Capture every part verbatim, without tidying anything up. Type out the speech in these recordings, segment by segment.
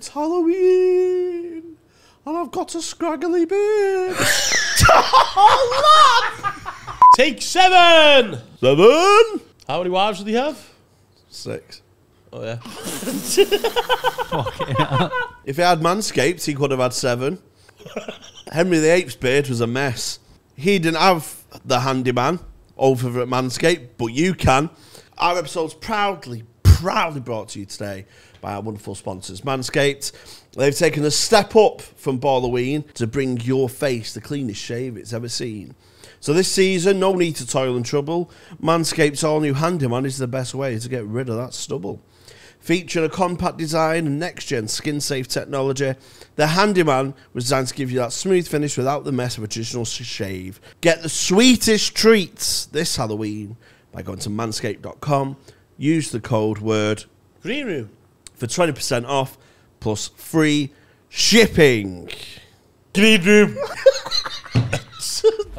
It's Halloween, and I've got a scraggly beard. Oh, lad! Take seven! Seven! How many wives did he have? Six. Oh, yeah. Fuck it. If he had Manscaped, he could have had seven. Henry the Ape's beard was a mess. He didn't have the handyman over at Manscaped, but you can. Our episode's proudly, proudly brought to you today by our wonderful sponsors, Manscaped. They've taken a step up from Halloween to bring your face the cleanest shave it's ever seen. So this season, no need to toil and trouble. Manscaped's all-new handyman is the best way to get rid of that stubble. Featuring a compact design and next-gen skin-safe technology, the handyman was designed to give you that smooth finish without the mess of a traditional shave. Get the sweetest treats this Halloween by going to manscaped dot com. Use the code word Green Room for twenty percent off plus free shipping. Green Room.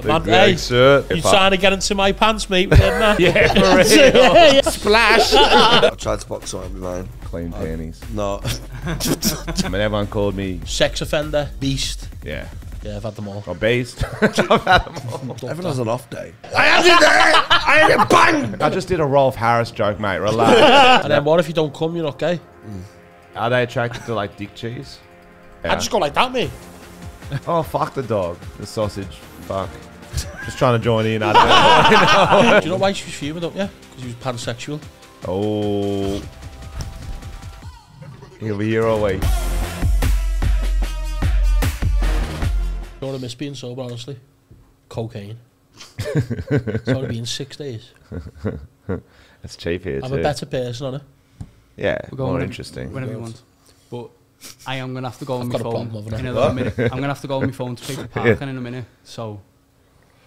Man, hey, sir. You're trying to get into my pants, mate, didn't I? Yeah, for real. Yeah, yeah. Splash! I tried to box on with mine. Clean panties. No. I mean, everyone called me... Sex offender. Beast. Yeah. Yeah, I've had them all. Or based. I've had them all. Everyone has an off day. I had it there! I had it bang! I just did a Rolf Harris joke, mate. Relax. And then what if you don't come, you're not gay? Mm. Are they attracted to, like, dick cheese? Yeah. I just go like that, mate. Oh, fuck the dog. The sausage. Fuck. Just trying to join in. I don't know. Do you know why she was fuming, don't you? Because he was pansexual. Oh. He'll be here all week. You know what I miss being sober, honestly? Cocaine. It's only been six days. It's cheap here, I'm too. I'm a better person, aren't I? Yeah, we're going more interesting. Whenever you want. But... I am going to have to go on my phone in a minute. I'm going to have to go on my phone to pick the parking yeah. in a minute. So,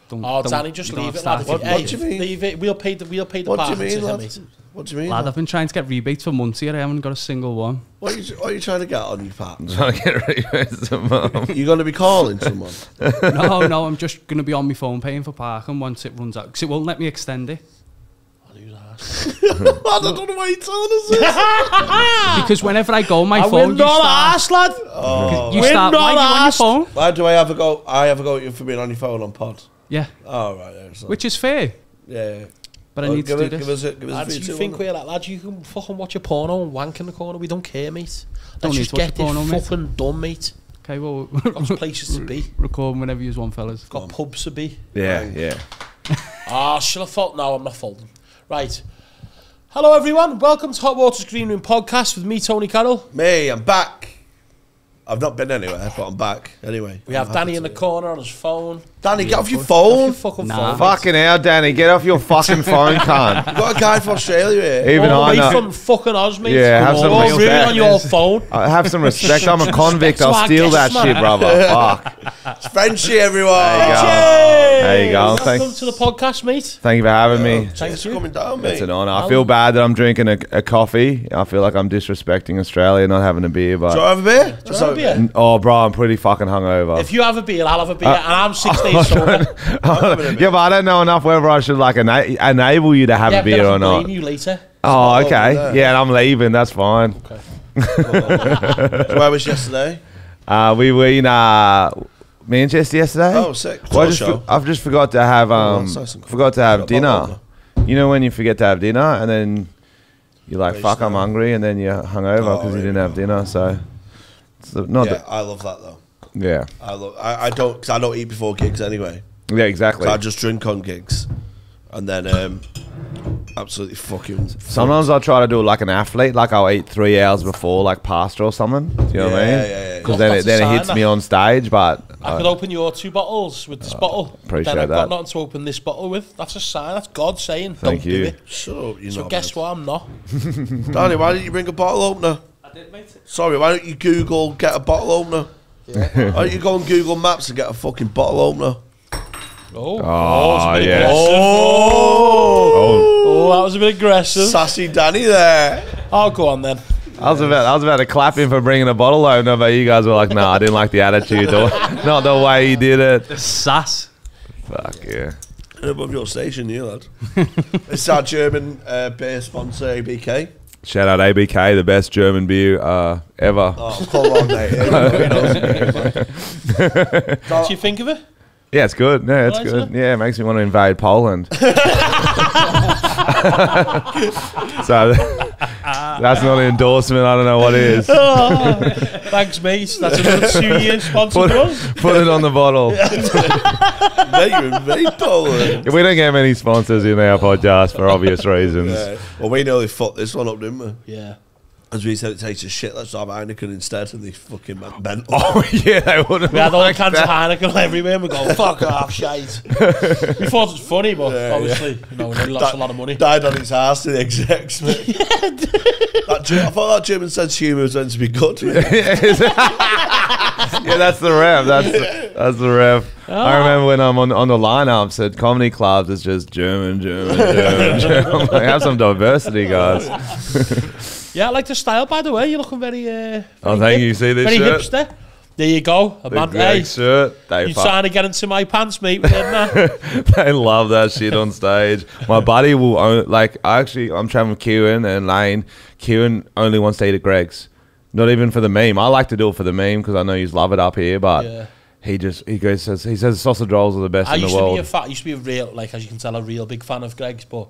don't. Oh, Danny, just leave it, lad. What, hey, what do you mean? Leave it. We'll pay the, we'll pay the parking to him, mate. What do you mean? Lad, lad, I've been trying to get rebates for months here. I haven't got a single one. What are you, what are you trying to get on your pat? I'm trying to get rebates for mum. You're going to be calling someone? No, no, I'm just going to be on my phone paying for parking once it runs out. Because it won't let me extend it. Lad, I don't know why you're telling us this. Because whenever I go on my I phone, you not start, ass, lad. Oh. You start not ass. You on your phone. Why do I ever go? I ever go at you for being on your phone on pod. Yeah. Oh right. Yeah, so. Which is fair. Yeah. But oh, I need to do it, this. Give us a, give us lad, do you think we're like lads? You can fucking watch a porno and wank in the corner. We don't care, mate. Don't Let's need just to watch get porno, this mate. fucking done, mate. Okay, well, we've got places to be. Recording whenever you want, fellas. We've got pubs to be. Yeah, right. yeah. Ah, oh, should I fold? No, I'm not folding. Right. Hello, everyone. Welcome to Hot Water's Green Room Podcast with me, Tony Carroll. Me, I'm back. I've not been anywhere, but I'm back. Anyway. We have Danny in the corner on his phone. Danny, get off your phone. Get off your fucking phone. Fucking hell, Danny. Get off your fucking phone, cunt. You've got a guy from Australia here. Even I know. Away from fucking us, mate. Yeah, have some respect. You're ruining on your phone. Have some respect. I'm a convict. I'll steal that shit, brother. Fuck. It's Frenchy, everyone. There you go. Welcome to the podcast, mate. Thank you for having me. Thanks for coming down, mate. It's an honour. I feel bad that I'm drinking a, a coffee. I feel like I'm disrespecting Australia not having a beer. But do you have a beer? Do you have a beer? Oh, bro, I'm pretty fucking hungover. If you have a beer, I'll have a beer. And I'm six days sober. Yeah, but I don't know enough whether I should like ena enable you to have yeah, a beer or not. Yeah, you later. Oh, oh okay. No. Yeah, and I'm leaving. That's fine. Okay. So where was yesterday? Uh, we were in... Uh, Manchester yesterday. Oh, sick! Well, I just for, I've just forgot to have um oh, nice forgot to have dinner. You know when you forget to have dinner and then you're like, fuck, I'm hungry, and then you're hungover because oh, you didn't have dinner. So it's not. Yeah, I love that though. Yeah, I love. I, I don't because I don't eat before gigs anyway. Yeah, exactly. I just drink on gigs, and then um absolutely fucking. Sometimes I try to do like an athlete, like I'll eat three hours before, like pasta or something. Do you know yeah, what I mean? Yeah, yeah, yeah. Because then, it, then it hits me on stage, but. I could open your two bottles with this oh, bottle. Appreciate that. I've got nothing to open this bottle with. That's a sign. That's God saying, Thank don't you. do it. So, you're so not guess bad. what? I'm not. Danny, why didn't you bring a bottle opener? I did, mate. Sorry, why don't you Google, get a bottle opener? Yeah. Why don't you go on Google Maps and get a fucking bottle opener? Oh, oh, oh yeah. Oh. Oh. oh, that was a bit aggressive. Sassy Danny there. I'll go on then. I was about, I was about to clap him for bringing a bottle opener, but you guys were like, "No, nah, I didn't like the attitude, or not the way he did it." The sass. Fuck yeah. Above your station, you lad. It's our German uh, beer sponsor, A B K. Shout out A B K, the best German beer uh, ever. Oh, come on, mate. What do you think of it? Yeah, it's good. Yeah, it's good. Yeah, it makes me want to invade Poland. So that's not an endorsement. I don't know what is. Oh, thanks, mate. That's another two-year sponsor. Put, put it on the bottle. We don't get many sponsors in our podcast for obvious reasons. Yeah. Well, we nearly fucked this one up, didn't we? Yeah. As we said, it tastes of shit. Let's have Heineken instead, and they fucking bent. Oh yeah, they wouldn't. We had all like kinds of Heineken everywhere. And we go, fuck off, shite. We thought it was funny, but yeah, obviously, yeah. you know, we lost that, a lot of money. Died on its ass to the execs, mate. Yeah, that, I thought that German sense of humour was meant to be good. Yeah, yeah, that's the rev. That's the, that's the rev. Oh. I remember when I'm on on the lineups at comedy clubs, it's just German, German, German, German. Like, have some diversity, guys. Yeah, I like the style, by the way. You're looking very... Uh, very oh, thank hip. you. See this very shirt? Very hipster. There you go. A bad Greg's shirt. You're trying to get into my pants, mate. They love that shit on stage. My buddy will... Own, like, I actually, I'm traveling with Kieran and Lane. Kieran only wants to eat at Greg's. Not even for the meme. I like to do it for the meme because I know you love it up here, but... Yeah. He just he goes says he says sausage rolls are the best I in the world. I used to be a fat, used to be a real like as you can tell a real big fan of Greg's, but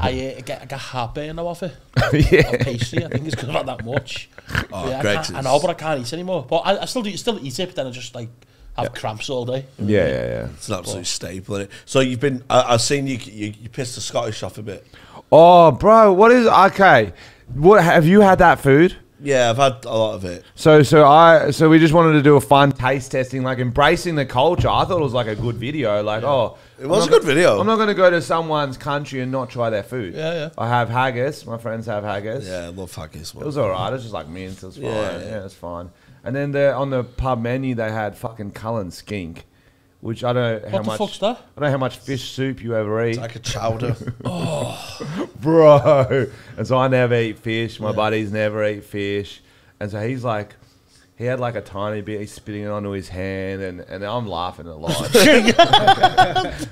I, uh, I get I get heartburn now off it. Yeah, of pastry. I think it's because not that much. Oh, yeah, Greg's I, I know, but I can't eat anymore. But I, I still do still eat it, but then I just like have yeah. cramps all day. Yeah, yeah, yeah. It's an absolute but, staple, isn't it? So you've been I, I've seen you, you you pissed the Scottish off a bit. Oh, bro, what is okay? What have you had that food? Yeah, I've had a lot of it. So, so I, so we just wanted to do a fun taste testing, like embracing the culture. I thought it was like a good video. Like, yeah. oh, it was a good video. I'm not going to go to someone's country and not try their food. Yeah, yeah. I have haggis. My friends have haggis. Yeah, I love haggis. Well, it was all right. It was just like mint. It was fine. Yeah, yeah. yeah it's fine. And then there on the pub menu, they had fucking Cullen Skink, which I don't know how much. What the fuck's that? I don't know how much fish soup you ever eat. It's like a chowder. Oh, bro. And so I never eat fish. My yeah. buddies never eat fish. And so he's like, he had like a tiny bit. He's spitting it onto his hand, and and I'm laughing a lot.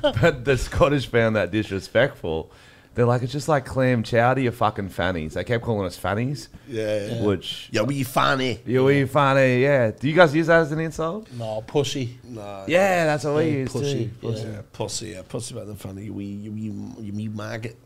But the Scottish found that disrespectful. They're like, it's just like clam chowder, you fucking fannies. They kept calling us fannies. Yeah. yeah. Which. Yo, we fanny. Yo, we fanny, yeah. Do you guys use that as an insult? No, pussy. No. Yeah, that's what we use. Pussy. Pussy. Yeah. pussy, yeah. Pussy better than fanny. You wee, you wee, you wee maggot.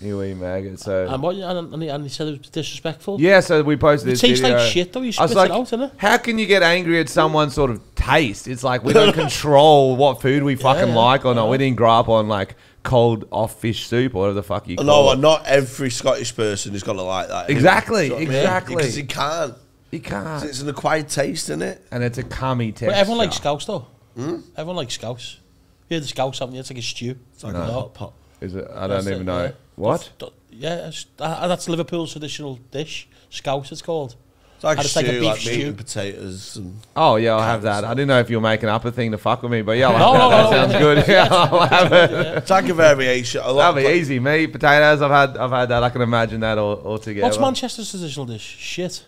You wee maggot, so. And, what, and, and he said it was disrespectful? Yeah, so we posted it this video. It tastes like shit, though. You spit like, it out, isn't it? How can you get angry at someone's sort of taste? It's like, we don't control what food we fucking yeah, yeah. like or not. Yeah. We didn't grow up on, like, cold off fish soup or whatever the fuck you call no, it. No, not every Scottish person is gonna like that. Exactly, so, exactly. Because yeah, you can't. You can't. It's an acquired taste, isn't it? And it's a cummy taste. But everyone likes Scouse, though. Hmm? Everyone likes Scouse. You heard the Scouse, haven't you? It's like a stew. It's like no. a hot pot. Is it? I that's don't even it, know. Yeah. What? That's, yeah, that's Liverpool's traditional dish. Scouse, it's called. It's like, stew, like a beef like stew. Meat and potatoes. And oh, yeah, I'll have that. I didn't know if you were making up a thing to fuck with me, but yeah, I'll have no, that. No, that no, sounds no. good. Yeah, I'll have it. Yeah. It's like a variation. A lot That'll be easy. Meat, potatoes, I've had I've had that. I can imagine that all, all together. What's Manchester's traditional dish? Shit.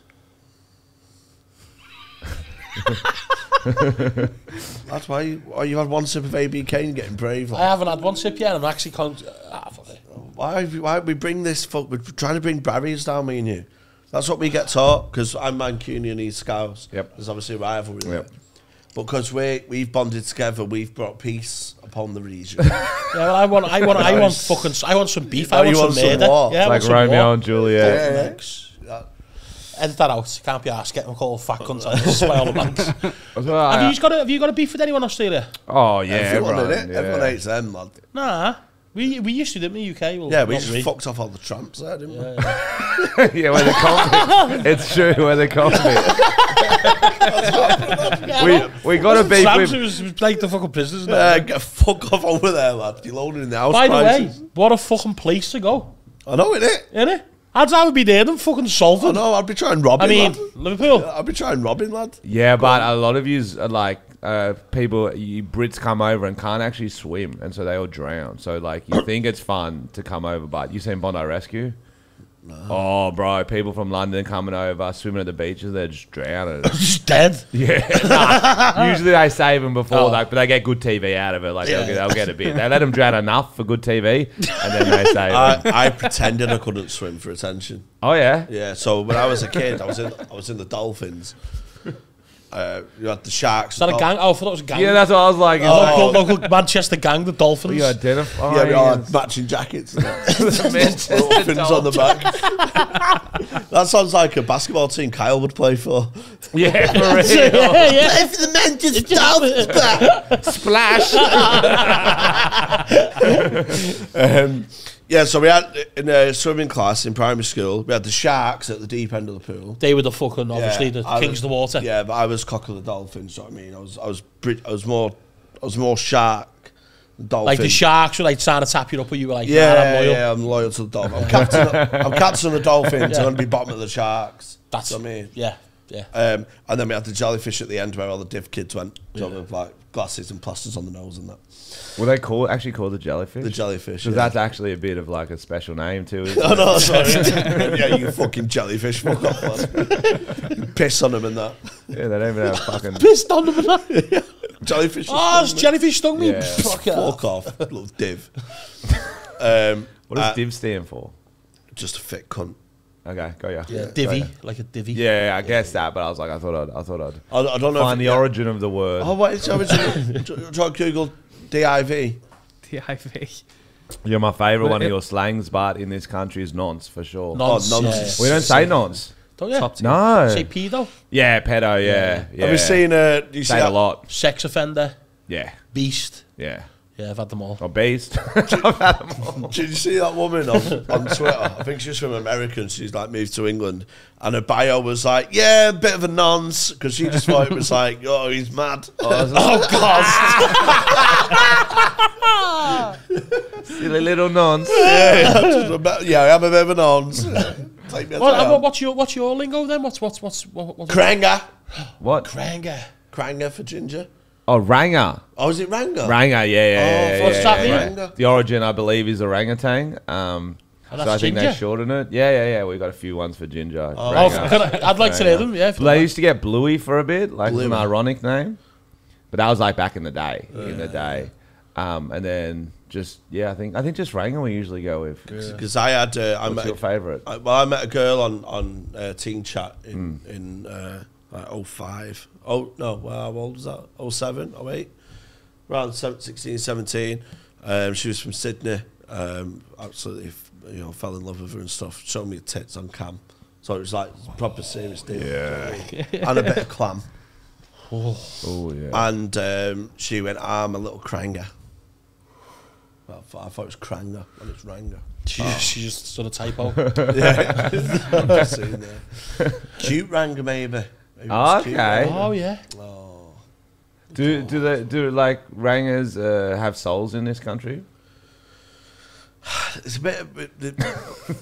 That's why you, oh, you had one sip of A B K and getting brave. Like. I haven't had one sip yet. I'm actually... Con ah, fuck it. Why, why we bring this... Fuck, we're trying to bring barriers down, me and you. That's what we get taught, because I'm Mancunian, he's Scouse. Yep. There's obviously a rivalry yep. there. But because we've bonded together, we've brought peace upon the region. Yeah, well, I want, I want, I want fucking, I want some beef, I want some murder. Yeah, like Romeo and Juliet. Yeah, yeah, yeah. Edit that out. Can't be arsed getting called fat cunts and display all the blanks. Have you just got a, have you got a beef with anyone in Australia? Oh yeah, everyone, everyone, yeah. everyone hates them, lad. Nah. We, we used to, didn't we, U K? Well, yeah, we just really. fucked off all the tramps there, didn't we? Yeah, yeah. yeah where they convict. It's true, where they convict. we we got a beef with... It was like the fucking prisoners now. Yeah, get fuck off over there, lad. You're loaded in the house By prices. the way, what a fucking place to go. I know, innit? Innit? I'd rather be there than fucking Salford. I know, I'd be trying robbing, I mean, lad. Liverpool. Yeah, I'd be trying robbing, lad. Yeah, go but on. a lot of yous are like... Uh, people, you Brits come over and can't actually swim, and so they all drown. So like, you think it's fun to come over, but you seen Bondi Rescue? No. Oh, bro, people from London coming over, swimming at the beaches, they're just drowning. Just dead? Yeah. Nah, usually they save them before, oh. like, but they get good T V out of it. Like, yeah. they'll, they'll get a bit. They let them drown enough for good T V, and then they save I, them. I pretended I couldn't swim for attention. Oh, yeah? Yeah, so when I was a kid, I was in, I was in the dolphins. Uh, you had the Sharks. Is that a gang? Oh, I thought it was a gang. Yeah, that's what I was like. Oh. Local, local Manchester gang, the Dolphins. You identify. Yeah, we all had matching jackets. Dolphins on the back. That sounds like a basketball team Kyle would play for. Yeah, for real. Yeah, yeah. Play for the Memphis Splash. Splash. um, yeah, so we had, in a swimming class in primary school, we had the Sharks at the deep end of the pool. They were the fucking, obviously, yeah, the I kings was, of the water. Yeah, but I was cock of the dolphin, so I mean, I was, I was, I was more, I was more shark than dolphin. Like the Sharks were like trying to tap you up, but you were like, yeah, nah, I'm loyal. Yeah, I'm loyal to the dolphin. I'm captain, I'm captain of the Dolphins, yeah. I'm going to be bottom of the Sharks. That's, what I mean. Yeah, yeah. Um, and then we had the jellyfish at the end where all the div kids went, yeah. with like glasses and plasters on the nose and that. Were they called, actually called the jellyfish? The jellyfish, Because yeah. that's actually a bit of like a special name too, isn't oh, no, sorry. Yeah, you fucking jellyfish, fuck off, man. Piss on them and that. Yeah, they don't even have fucking... Pissed on them and that? Jellyfish. Oh, stung jellyfish stung me? Yeah. Fuck, fuck off, little div. Um, what does uh, div stand for? Just a fit cunt. Okay, go yeah. Yeah, divvy, go, yeah. like a divvy. Yeah, yeah I yeah. guess that, but I was like, I thought I'd, I thought I'd I, I don't know find the origin of the word. Oh, what is the origin? Try Google D I V. D I V. You're my favourite one of your slangs, but in this country is nonce, for sure. Nonce. Oh, nonce. Yeah. We don't say nonce. Don't you? No. Say pedo? Yeah, pedo, yeah. yeah. Have you seen uh, you say a lot? Sex offender. Yeah. Beast. Yeah. Yeah, I've had them all. Or beast. I've had them all. Did you see that woman on, on Twitter? I think she's from America and she's like moved to England. And her bio was like, yeah, a bit of a nonce. Because she just thought it was like, oh, he's mad. Oh, I was like, oh God. Silly little nonce. Yeah, yeah, yeah, I am a bit of a nonce. Take me a well, what, what's, your, what's your lingo then? What's, what's, what's, what, what's Kranga. What? Kranga. Kranga for ginger. Oh, Ranga. Oh, is it Ranga? Ranga, yeah, yeah, yeah. Oh, what's that mean? Yeah. The origin, I believe, is orangutan. Um, oh, so I think ginger? They shorten it. Yeah, yeah, yeah. We got a few ones for ginger. Oh. Oh, I'd like to hear them, yeah. They like. used to get Bluey for a bit, like Bluey. An ironic name. But that was like back in the day, yeah. in the day. Um, and then just, yeah, I think I think just Ranga we usually go with. Because yeah. I had... Uh, I What's your favourite? Well, I met a girl on, on uh, Teen Chat in... Mm. in uh, Like oh five. Oh, no, how old was that? oh seven, oh eight? Around sixteen, seventeen. Um, she was from Sydney. Um, absolutely, you know, fell in love with her and stuff. Showed me tits on cam. So it was like proper serious deal. Yeah. And a bit of clam. Oh, oh yeah. And um, she went, I'm a little cranger. Well, I thought it was cranger, and it's ranger. She, oh. she just sort of typo. Yeah. I'm just sitting there. Cute ranger, maybe. Okay. Cute, oh yeah. Oh. Do do they do like rangers uh, have souls in this country? It's a bit, a bit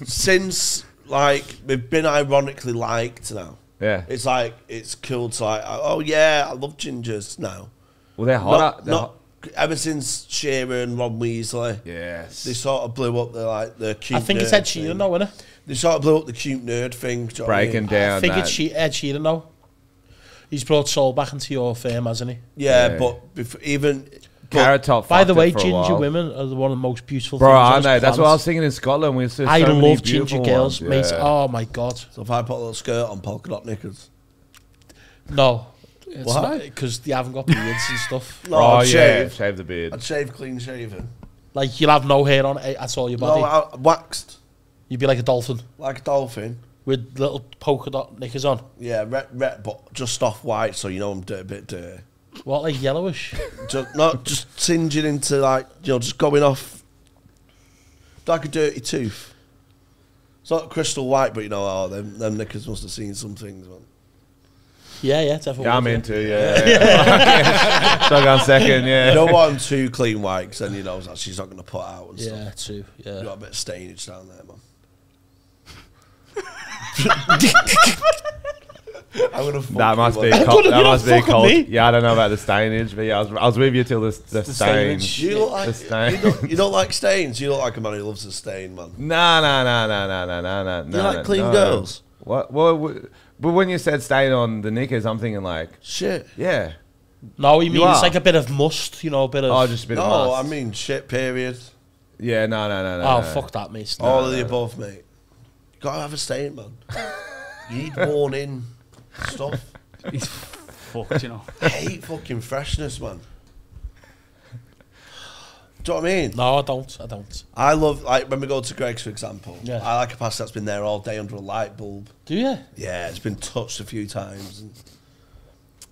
since like we've been ironically liked now. Yeah. It's like it's cool to like oh yeah I love gingers now. Well they're hot. Not, they're not hot. Ever since Shearer and Ron Weasley. Yes. They sort of blew up the like the cute. I think nerd it's Ed Sheeran though, isn't it? They sort of blew up the cute nerd thing. Do you Breaking I mean? down. I think that. it's Ed Sheeran though. He's brought soul back into your firm, hasn't he? Yeah, yeah. but before, even... Carrot Top By the way, ginger women are the one of the most beautiful Bro, things. Bro, I know. That's what I was thinking in Scotland. We so I love ginger girls, ones. mate. Yeah. Oh, my God. So if I put a little skirt on, polka dot knickers? No. It's what? Because they haven't got beards and stuff. No, oh, I'd shave. Yeah, shave the beard. I'd shave clean shaven. Like, you'll have no hair on it at all, your body. No, I, waxed. You'd be like a dolphin. Like a dolphin. With little polka dot knickers on. Yeah, red, red, but just off white, so you know I'm a bit dirty. What, like yellowish? just, not just tinging into like, you know, just going off like a dirty tooth. It's not crystal white, but you know, oh, them, them knickers must have seen some things, man. Yeah, yeah, definitely. Yeah, I'm into, yeah. yeah. Stuck on second, yeah. You don't want too clean white, because then you know she's not going to put out and yeah, stuff. Yeah, too, yeah. You got a bit of stainage down there, man. I would have. That must be. That must be cold. Yeah, I don't know about the stainage, but yeah, I was, I was with you till the, the, the stain. You look like, the stain. You don't, you don't like stains. You look like a man who loves a stain, man. No, no, no, no, no, no, no, no. You like clean no. girls. What? Well, but when you said stain on the knickers, I'm thinking like shit. Yeah. No, you mean it's like a bit of must, you know, a bit of. Oh, just a bit no, of must. No, I mean shit. Period. Yeah, no, no, no, no. Oh, no. Fuck that, mate. No, All no, of the no. above, mate. You gotta have a stain, man. You need worn in stuff. He's fucked, you know. I hate fucking freshness, man. Do you know what I mean? No, I don't. I don't. I love, like, when we go to Greg's, for example, yeah. I like a pasta that's been there all day under a light bulb. Do you? Yeah, it's been touched a few times. And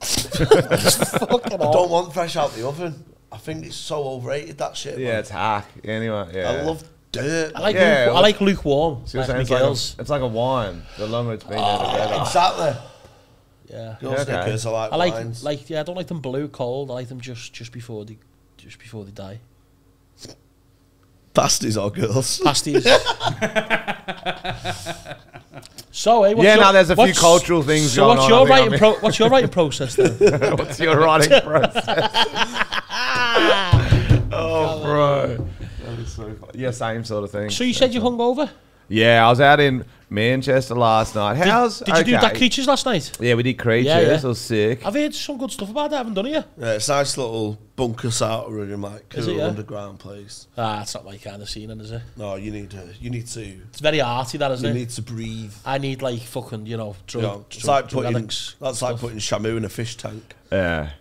fucking I don't off. want fresh out the oven. I think it's so overrated, that shit. Yeah, man. It's hack. Anyway, yeah. I love dirt. I like, yeah, lukewarm. I like lukewarm. So like it's, like a, it's like a wine. The longer it's been oh, there together. Exactly. Yeah. Girls okay. Snickers, I like I like, wines. like, yeah, I don't like them blue cold. I like them just, just, before, they, just before they die. Pasties or girls? Pasties. So, eh, what's yeah, your, now there's a few cultural things so going what's on. Your writing I mean. pro what's your writing process then? What's your writing process? Oh, bro. That is so funny. Yeah, same sort of thing. So you said you hung over? Yeah, I was out in Manchester last night. How's Did, did okay. you do that Creatures last night? Yeah, we did Creatures. Yeah, yeah. It was sick. I've heard some good stuff about that. I haven't done it yet. Yeah, it's a nice little bunker sort of room, like cool yeah? underground place. Ah, it's not my kind of scene, is it? No, you need to. You need to. It's very arty, that, isn't you it? You need to breathe. I need like fucking, you know, drug, you know it's drug, like putting, That's stuff. like putting Shamu in a fish tank. Yeah.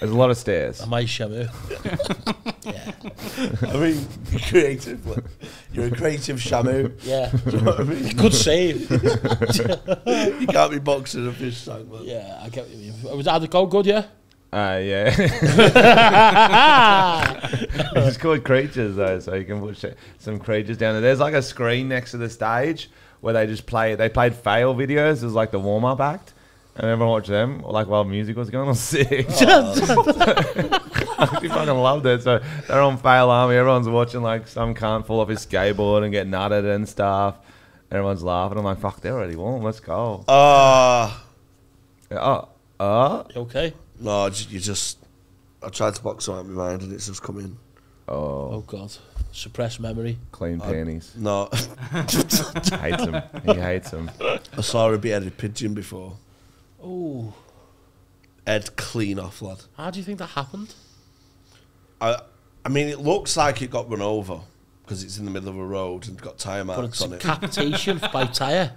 There's a lot of stairs. Am I Shamu? Yeah. I mean, creative. Like, you're a creative Shamu. Yeah. Do you know what I mean? Good save. You can't be boxing a fish tank, man. Yeah, I get what you mean. Was that the gold good, yeah? Uh, yeah. It's called Creatures, though, so you can put some creatures down there. There's like a screen next to the stage where they just play, they played fail videos as like the warm-up act. And everyone watched them, like while music was going on, sick. Oh. I fucking loved it. So they're on Fail Army. Everyone's watching like some can't fall off his skateboard and get nutted and stuff. Everyone's laughing. I'm like, fuck, they're already warm. Let's go. Ah. Uh, oh. Uh, uh. Okay. No, you just. I tried to box out my mind and it's just come in. Oh. Oh God. Suppressed memory. Clean panties. I, no. Hates him. He hates him. I saw a bearded pigeon before. Oh, Ed, clean off, lad. How do you think that happened? I, I mean, it looks like it got run over because it's in the middle of a road and got tyre marks on it. But it's decapitation by tyre.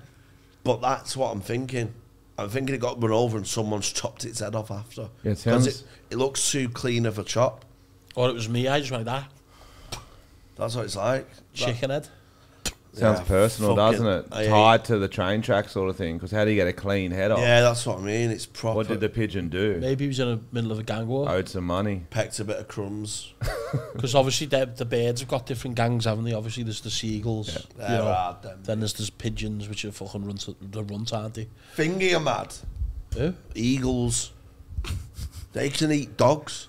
But that's what I'm thinking. I'm thinking it got run over and someone's chopped its head off after. Yeah, it sounds. It, it looks too clean of a chop. Or it was me. I just went that. That's what it's like. Chicken that. head. Sounds yeah, personal, doesn't it? I Tied to the train track sort of thing, because how do you get a clean head off? Yeah, that's what I mean. It's proper. What did the pigeon do? Maybe he was in the middle of a gang war. Owed some money. Pecked a bit of crumbs. Because obviously the birds have got different gangs, haven't they? Obviously there's the seagulls. Yeah. They're you know, hard, then. Then there's, there's pigeons, which are fucking runt, the runt, aren't they? Finger mad. Who? Eagles. They can eat dogs.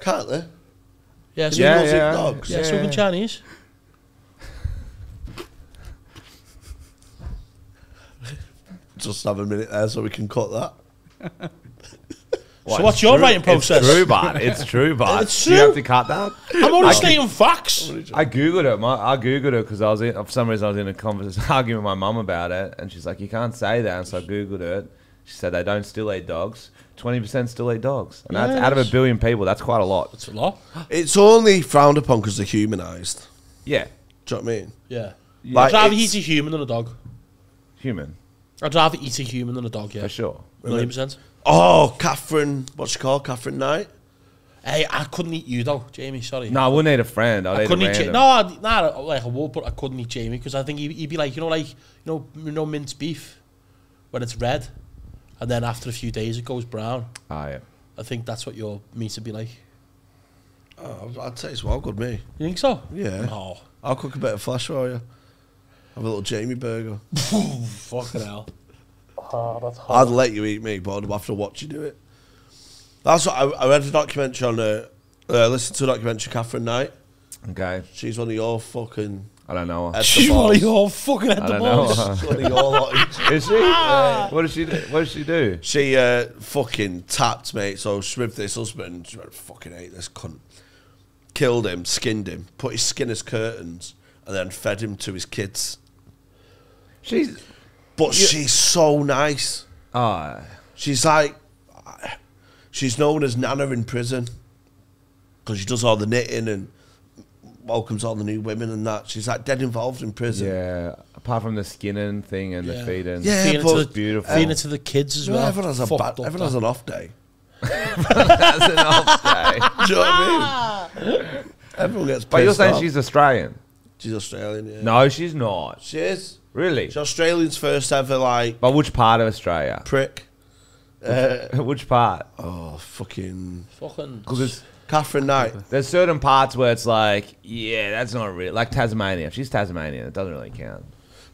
Can't they? Yeah, so yeah, eagles yeah. eat dogs. Yeah, yeah, so can Chinese. Just have a minute there so we can cut that. What, so what's your true, writing process? It's true, but it's true, but it's true. Do you have to cut that? I'm only stating facts. I googled it. My, I googled it because I was in, for some reason I was in a conversation arguing with my mum about it, and she's like, "You can't say that." And so I googled it. She said they don't still eat dogs. Twenty percent still eat dogs, and yes. that's out of a billion people. That's quite a lot. It's a lot. It's only frowned upon because they're humanized. Yeah. Do you know what I mean? Yeah. yeah. Like I'd rather eat a human than a dog. Human. I'd rather eat a human than a dog, yeah. For sure. Million percent. Oh, Catherine, what's she called? Catherine Knight? Hey, I couldn't eat you though, Jamie, sorry. No, I wouldn't eat a friend. I'd I eat couldn't a eat Jamie. No, I'd, nah, like I would, but I couldn't eat Jamie because I think he'd, he'd be like, you know, like, you know, you know, minced beef when it's red and then after a few days it goes brown. Ah, yeah. I think that's what your meat would be like. Oh, I'd say it's well good, me. You think so? Yeah. Oh. I'll cook a bit of flesh for you. Have a little Jamie burger. Fucking hell. Oh, that's hard. I'd let you eat me, but I'd have to watch you do it. That's what I, I read a documentary on, uh, uh, listened to a documentary, Catherine Knight. Okay. She's one of your fucking I don't know her. She's one of your fucking at the balls. Is she? Uh, what does she do? What does she do? She uh, fucking tapped, mate. So she with this husband, she fucking hate this cunt. Killed him, skinned him, put his skin as curtains, and then fed him to his kids. She's... But you, she's so nice. Ah, she's like... She's known as Nana in prison because she does all the knitting and welcomes all the new women and that. She's like dead involved in prison. Yeah, apart from the skinning thing and yeah. the feeding. Yeah, feeding but it's beautiful. Feeding it to the kids as well. Yeah, everyone has a bad, everyone has an off day. Everyone has an off day. Do you know what I mean? Everyone gets pissed But you're saying off. She's Australian? She's Australian, yeah. No, she's not. She is. Really? She's Australian's first ever, like... But which part of Australia? Prick. Uh, which part? Oh, fucking... Fucking... Because Catherine Knight. There's certain parts where it's like, yeah, that's not real. Like Tasmania. She's Tasmanian. It doesn't really count.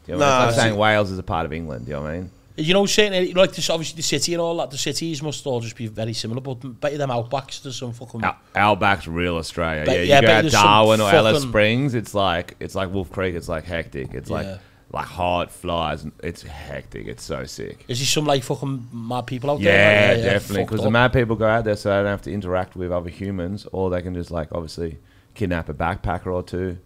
Do you know nah, what I mean? It's like saying Wales is a part of England. Do you know what I mean? You know, saying like this, obviously the city and all that. The cities must all just be very similar. But bet you them outbacks, there's some fucking Out, outbacks, real Australia. Bet, yeah, you yeah, go out Darwin or Alice Springs. It's like it's like Wolf Creek. It's like hectic. It's yeah. like. Like hard flies, it's hectic. It's so sick. Is there some like fucking mad people out yeah, there? Yeah, definitely. Because the mad people go out there, so they don't have to interact with other humans, or they can just like obviously kidnap a backpacker or two.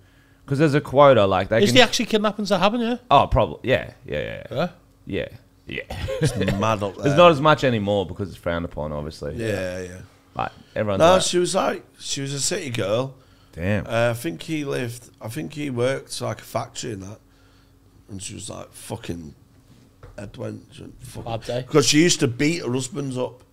Because there's a quota, like they. Is can there actually kidnappings that happen? Yeah. Oh, probably. Yeah, yeah, yeah, yeah, yeah. yeah. It's mad up there. There's not as much anymore because it's frowned upon, obviously. Yeah, yeah. yeah. Like everyone. No, like, she was like she was a city girl. Damn. Uh, I think he lived. I think he worked like a factory in that. And she was like, fucking, Ed went, because she used to beat her husbands up.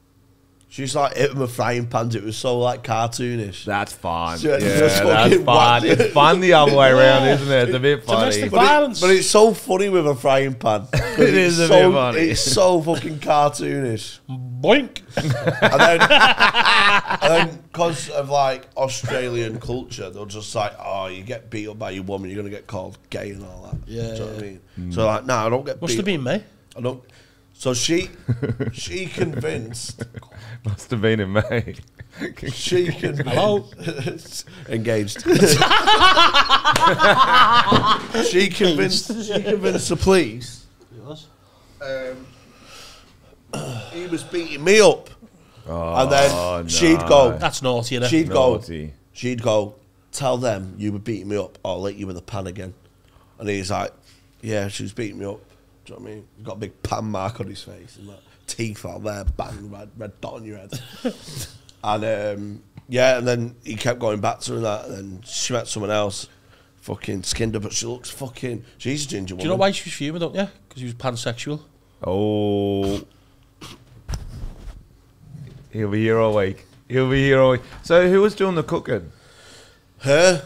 She used to like hit him with frying pans. It was so like cartoonish. That's fun. Yeah, that's fun. It's fun the other way around, isn't it? It's a bit funny. Domestic violence. But it's so funny with a frying pan. It is a bit funny. It's so fucking cartoonish. Boink. And then, because of like Australian culture, they'll just like, oh, you get beat up by your woman, you're going to get called gay and all that. Yeah. Do you know what I mean? Mm. So like, no, nah, I don't get What's beat up. Must have been me. I don't. So she, she convinced. Must have been in May. She convinced. Engaged. she convinced. She convinced the police. Um, he was beating me up, oh, and then no. she'd go. That's naughty. Isn't it? She'd naughty. go. She'd go. Tell them you were beating me up. I'll let you in the pan again. And he's like, yeah, she was beating me up. Do you know what I mean? He's got a big pan mark on his face and like, teeth out there, bang, red, red dot on your head. and um, yeah, and then he kept going back to her and that, and then she met someone else, fucking skinned her, but she looks fucking, she's a ginger woman. Do you know why she was fuming, don't you? Because he was pansexual. Oh. He'll be here all week. He'll be here all week. So who was doing the cooking? Her.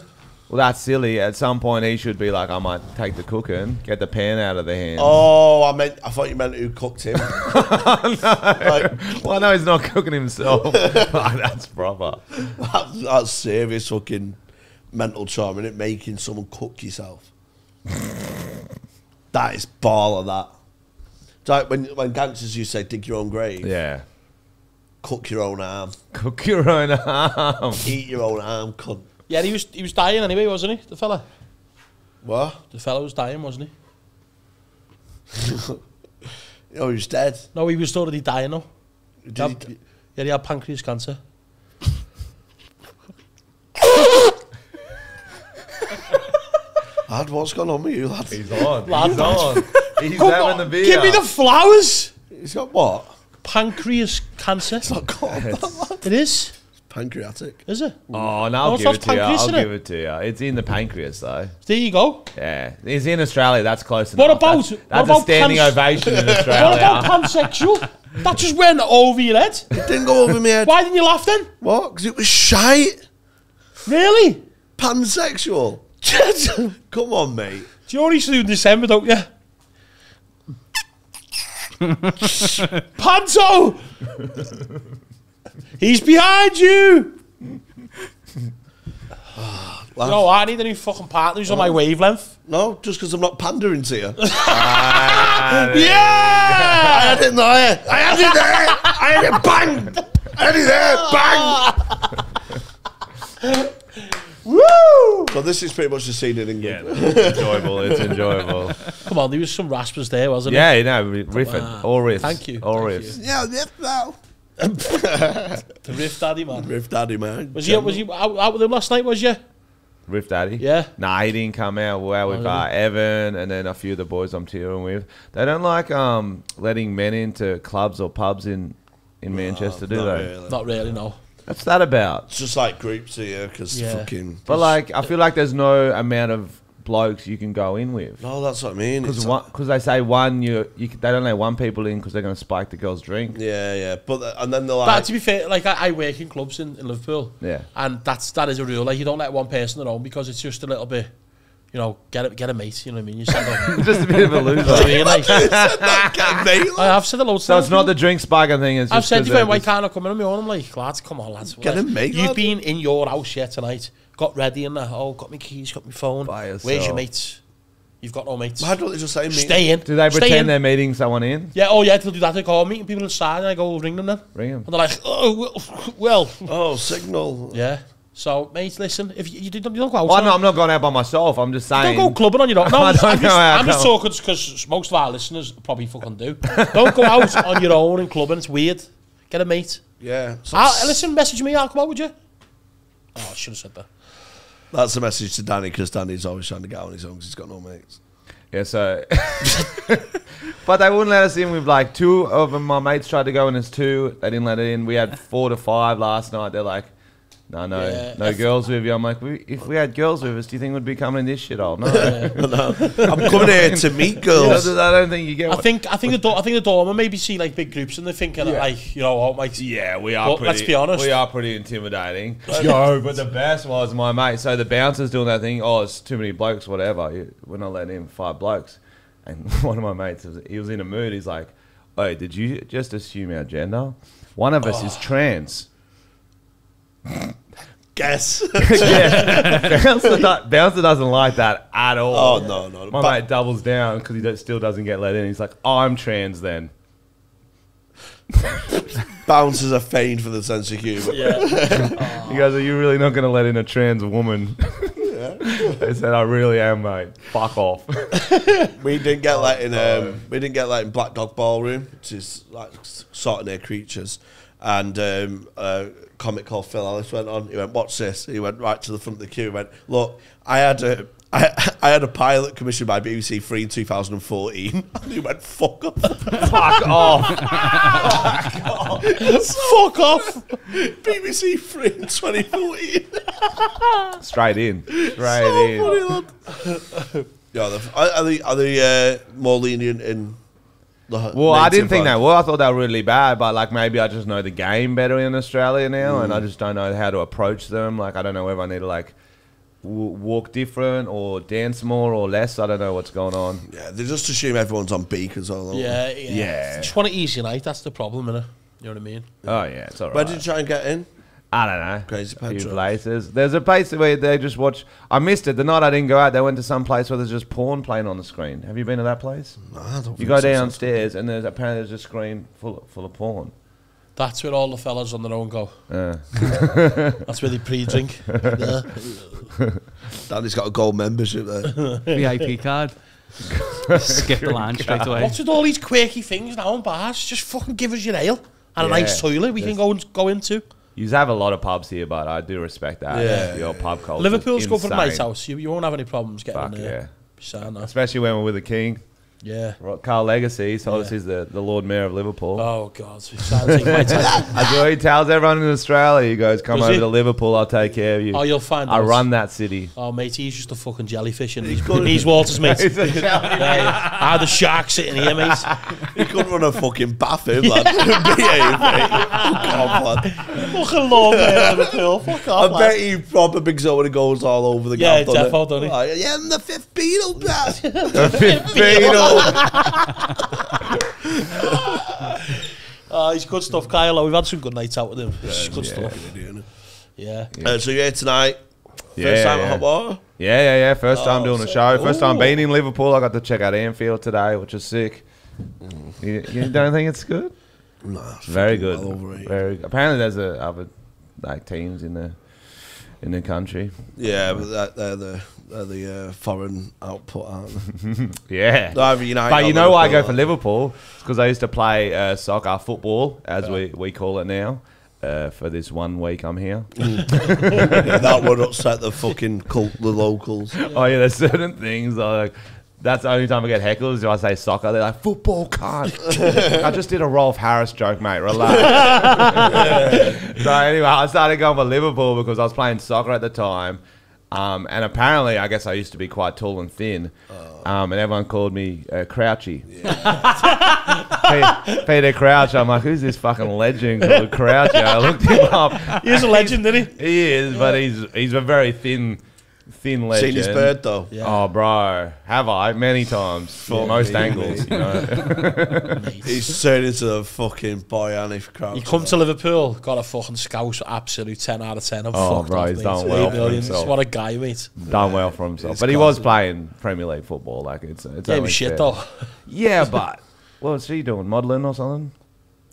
Well, that's silly. At some point, he should be like, I might take the cooking, get the pan out of the hand. Oh, I meant, I thought you meant who cooked him. oh, no. Like, well, no, he's not cooking himself. oh, that's proper. That's, that's serious fucking mental trauma, isn't it? Making someone cook yourself. that is baller, that. It's like when, when gangsters used to say, dig your own grave. Yeah. Cook your own arm. Cook your own arm. Eat your own arm, cunt. Yeah, he was he was dying anyway, wasn't he? The fella. What? The fella was dying, wasn't he? oh, he was dead. No, he was already dying though. Did he had, he yeah, he had pancreas cancer. Lad, what's going on with you, lad? He's on. Lad, he's on. He's Come having on, the beer. Give me the flowers. He's got what? Pancreas cancer. It's not called that. It is. Pancreatic. Is it? Oh, no, I'll, no, give, it pancreas, I'll it? give it to you. I'll give it to you. It's in the pancreas, though. There you go. Yeah. It's in Australia. That's close enough. What about... That's, that's what about a standing ovation in Australia. What about pansexual? That just went over your head. It didn't go over my head. Why didn't you laugh then? What? Because it was shite. Really? Pansexual. Come on, mate. Do you already do in December, don't you? Panto! He's behind you! oh, no, I need a new fucking partner who's oh. on my wavelength. No, just because I'm not pandering to you. ah, yeah! I had it there! I had it there! I had it bang! I had it there! Bang! Woo! So this is pretty much the scene in England. Yeah, it's enjoyable. It's enjoyable. Come on, there was some raspers there, wasn't yeah, it? Yeah, no, riffing. Wow. All riffs. Thank you. All Thank riffs. You. Yeah, riff now. The riff daddy, man. Riff daddy, man. Was you, was you out, out with him last night, was you? Riff daddy? Yeah. Nah, he didn't come out. We're out with uh, Evan and then a few of the boys I'm touring with. They don't like um letting men into clubs or pubs in, in Manchester, no, do not they? Really. Not really, no. What's that about? It's just like groups here, because yeah. fucking... But like, I feel like there's no amount of blokes you can go in with. No, that's what I mean. Because like they say one, you, you they don't let one people in because they're going to spike the girl's drink. Yeah, yeah. But uh, and then they're like... But to be fair, like I, I work in clubs in, in Liverpool. Yeah. And that's, that is a rule. Like you don't let one person at home because it's just a little bit... You know, get a, get a mate, you know what I mean? You send up. Just a bit of a loser. I've said a lot. So it's not the drink spiking thing. It's I've just said to him, why can't I come in on my own? I'm like, lads, come on, lads. Get a mate. You've lad. been in your house here tonight. Got ready and that. Oh, got my keys, got my phone. Where's your mates? You've got no mates. Why don't they just say stay in? Do they Stay pretend in. they're meeting someone in? Yeah, oh yeah, they'll do that. They call meeting people inside and I go, ring them then. Ring them. And they're like, oh, well. Oh, signal. Yeah. So, mate, listen, if you, you, don't, you don't go out... Well, no, I'm not going out by myself, I'm just saying... Don't go clubbing on your own. No, I'm just, I'm just, I'm just talking because most of our listeners probably fucking do. Don't go out on your own and clubbing, it's weird. Get a mate. Yeah. I'll, listen, message me, I'll come out with you. Oh, I should have said that. That's a message to Danny, because Danny's always trying to get out on his own because he's got no mates. Yeah, so... But they wouldn't let us in with like two of them. My mates tried to go in as two, they didn't let it in. We had four to five last night, they're like... No, no, yeah, no girls with you. I'm like, we, if we had girls with us, do you think we'd be coming in this shithole? No, no. I'm coming here to meet girls. You know, I don't think you get. I think, I think the door, I think the doorman maybe see like big groups and they're thinking yeah. like, you know, what, like, yeah, we are. Well, pretty, let's be honest, we are pretty intimidating. Yo, but the best was my mate. So the bouncer's doing that thing. Oh, it's too many blokes, whatever. We're not letting in five blokes. And one of my mates, he was in a mood. He's like, oh, did you just assume our gender? One of us oh. is trans. Guess. Yeah. Bouncer, Bouncer doesn't like that at all. Oh, no, no. My mate doubles down because he still doesn't get let in. He's like, oh, I'm trans then. Bouncers are famed for the sense of humour. Yeah. He goes, are you really not going to let in a trans woman? Yeah. They said, I really am, mate. Fuck off. We didn't get let in. Um, we didn't get let in Black Dog Ballroom, which is like sort of near Creatures. And um, uh, a comic called Phil Ellis went on. He went, "What's this?" He went right to the front of the queue. He went, "Look, I had a, I, I had a pilot commissioned by B B C Three in two thousand fourteen." And he went, "Fuck off! Fuck off! Fuck off! Fuck off! B B C Three in twenty fourteen." Straight in, straight so in. Funny, yeah, are they are they uh, more lenient in? Well, I didn't think they were. I thought they were really bad, but like maybe I just know the game better in Australia now, mm. and I just don't know how to approach them. Like I don't know whether I need to like w walk different or dance more or less. I don't know what's going on. Yeah, they just assume everyone's on beak as well. Yeah, yeah, yeah. It's twenty easy night. That's the problem, innit? You know what I mean? Oh yeah, it's alright. Where did you try and get in? I don't know. Crazy a few places. There's a place where they just watch. I missed it the night I didn't go out. They went to some place where there's just porn playing on the screen. Have you been to that place? No, I don't. You go downstairs and there's apparently there's a screen full of, full of porn. That's where all the fellas on their own go. Yeah. That's where they pre-drink. Yeah. Danny's got a gold membership there. V I P card. Skip the line straight away. What's with all these quirky things now in bars? Just fucking give us your ale and yeah. a nice toilet we yes. can go and go into. You have a lot of pubs here, but I do respect that. Yeah. Your pub culture. Liverpool's good for the night house. You, you won't have any problems getting Fuck in there. Yeah. Especially when we're with the king. Yeah. Carl Legacy. So yeah. this is the, the Lord Mayor of Liverpool. Oh, God. I do. He tells everyone in Australia, he goes, come over to Liverpool, I'll take care of you. Oh, you'll find I those. run that city. Oh, mate, he's just a fucking jellyfish in these, these waters, mate. He's a I had a shark sitting here, mate. He couldn't run a fucking bathroom, lad. Fucking Lord Mayor of Liverpool. Fuck off, I bet he proper big zone when he goes all over the yeah, gap, doesn't he? Yeah, like, yeah, and the fifth beetle, lad. The fifth beetle. Oh, he's good stuff, Kyle. We've had some good nights out with him. Yeah, it's good yeah. stuff. Yeah. yeah. Uh, so you're here tonight. Yeah, first time yeah. at Hot Water? Yeah, yeah, yeah. First oh, time doing so, a show. First ooh. time being in Liverpool. I got to check out Anfield today, which is sick. Mm. You, you don't think it's good? No. Nah, very good. Well Very. Apparently, there's a, other like teams in the in the country. Yeah, but that, they're the they're the uh, foreign output, aren't they? Yeah. No, I mean, United but you know Liverpool, why I go for Liverpool? It's because I used to play uh, soccer, football, as yeah. we, we call it now. Uh, for this one week I'm here. Yeah, that would upset the fucking cult, the locals. Yeah. Oh yeah, there's certain things like, that's the only time I get heckled. If I say soccer, they're like, football can't. I just did a Rolf Harris joke, mate, relax. Yeah. So anyway, I started going for Liverpool because I was playing soccer at the time. Um, and apparently, I guess I used to be quite tall and thin. Oh. Um, and everyone called me uh, Crouchy. Yeah. Peter, Peter Crouch. I'm like, who's this fucking legend called Crouchy? I looked him up. He is a legend, isn't he? He is, but he's he's a very thin, thin legend. Seen his bird, though. Yeah. Oh, bro. Have I? Many times. For yeah, most yeah, angles, yeah. you know. He's turned into a fucking bionic Crouch. You come to Liverpool, got a fucking Scouse, absolute ten out of ten. I'm oh, fucked bro, up, he's mate. done well for himself. What a guy, mate. Done yeah, well for himself. But he was playing Premier League football. Like, it's, it's yeah, only shit, fair. though. Yeah, but what was she doing? Modelling or something?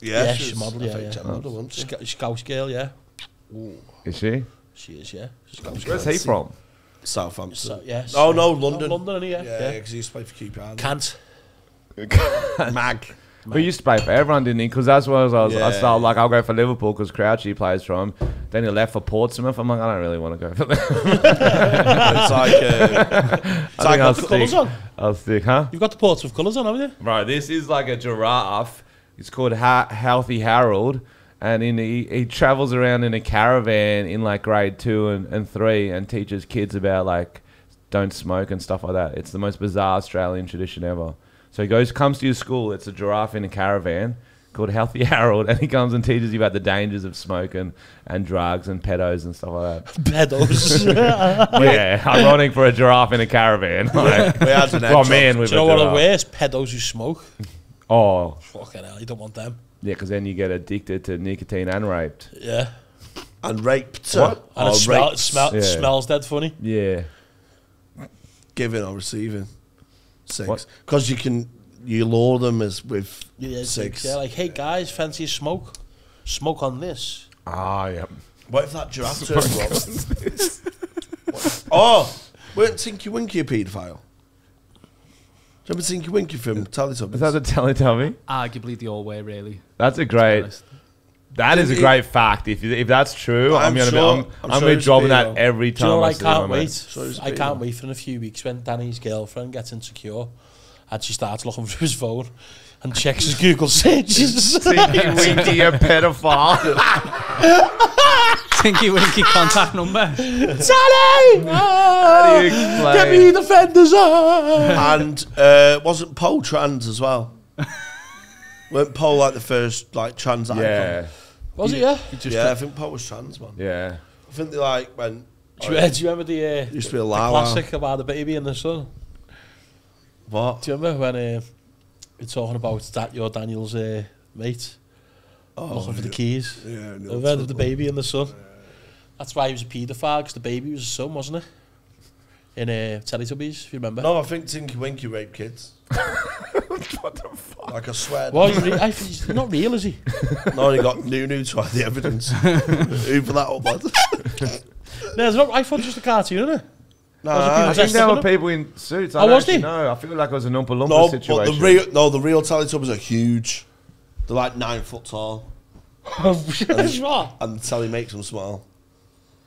Yeah, yeah she's, she's modelling. Yeah, yeah. Oh. Scouse girl, yeah. Ooh. Is she? She is, yeah. Where's he from? Southampton. So, yes. Oh no, London. Oh, London, yeah. Yeah, because yeah. he used to play for Q P R. Can't. Mag. Mag. We used to play for everyone, didn't he? Because that's where I was. I, was, yeah. I started like, I'll go for Liverpool because Crouchy plays for him. Then he left for Portsmouth. I'm like, I don't really want to go for Liverpool. It's like, uh, it's I like I'll stick. Colours on. I'll stick, huh? You've got the Portsmouth colours on, haven't you? Right. This is like a giraffe. It's called ha Healthy Harold. And in he, he travels around in a caravan in like grade two and, and three and teaches kids about like don't smoke and stuff like that. It's the most bizarre Australian tradition ever. So he goes, comes to your school. It's a giraffe in a caravan called Healthy Harold, and he comes and teaches you about the dangers of smoking and drugs and pedos and stuff like that. Pedos. Yeah, ironic for a giraffe in a caravan. Like, we had an well, man, with Do you know what the worst? Pedos who smoke. Oh. Fucking hell, you don't want them. Yeah, because then you get addicted to nicotine and raped. Yeah. And raped. What? And oh, it, smell, it smell, yeah. smells dead funny. Yeah. Giving or receiving sex. Because you can, you lure them as with yeah, sex. They're like, hey guys, fancy a smoke? Smoke on this. Ah, yeah. What if that giraffe turns up? Oh, weren't Tinky Winky a paedophile? Do you remember Tinky Winky from Teletubbies? Is that a Teletubby? Arguably the all way, really. That's a great... That is a great fact. If if that's true, I'm, I'm going sure, I'm, I'm I'm sure to be dropping that every time. Do you know, I, I can't wait. Sure I can't wait for in a few weeks when Danny's girlfriend gets insecure and she starts looking through his phone and checks his Google searches. Tinky Winky, a pedophile. Tinky Winky contact number. Sally! How do you explain? Get me the fenders on! And uh, wasn't Po trans as well? Weren't Po like the first like trans icon? Yeah. Was it, yeah? Just yeah, I think Po was trans, man. Yeah. I think they like went... Do you, uh, do you remember the, uh, used to be a la la. the classic about the baby and the son? What? Do you remember when uh, you're talking about that your Daniel's uh, mate? Oh, looking for the keys. Yeah. I've heard of the baby and the son. Yeah. That's why he was a paedophile, because the baby was a son, wasn't it? In uh, Teletubbies, if you remember. No, I think Tinky Winky raped kids. What the fuck? Like, I swear. Well, he's not real, is he? No, he got new-new to the evidence. Hoover that up, lad. No, not, I thought it was just a cartoon, isn't it? No, I think there were people in suits. I oh, was he? No, I feel like it was an Oompa Loompa no, situation. But the real, no, the real Teletubbies are huge. They're like nine foot tall. and, and the telly makes them small.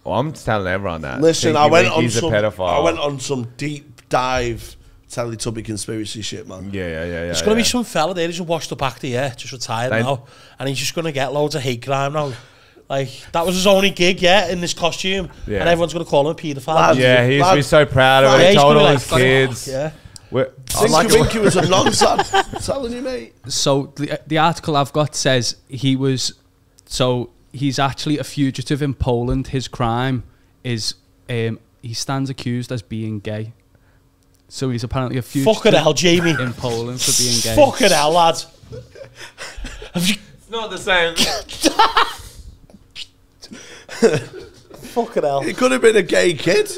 Well, I'm telling everyone that. Listen, Tinky I went on some. I went on some deep dive Teletubby conspiracy shit, man. Yeah, yeah, yeah. There's yeah, gonna yeah. be some fella there. He's just washed up actor, yeah, just retired they, now, and he's just gonna get loads of hate crime now. Like, that was his only gig, yeah, in this costume, yeah. and everyone's gonna call him a paedophile. Yeah, he used to be so proud of it. Yeah, he told all like, his kids. Yeah. We're, I like Winky was a nonsense. I'm telling you, mate. So the, the article I've got says he was, so he's actually a fugitive in Poland. His crime is um, he stands accused as being gay. So he's apparently a fugitive. Fuck it hell, Jamie. In Poland for being gay. Fuck it hell, lad. It's not the same. Fuck it hell. It could have been a gay kid.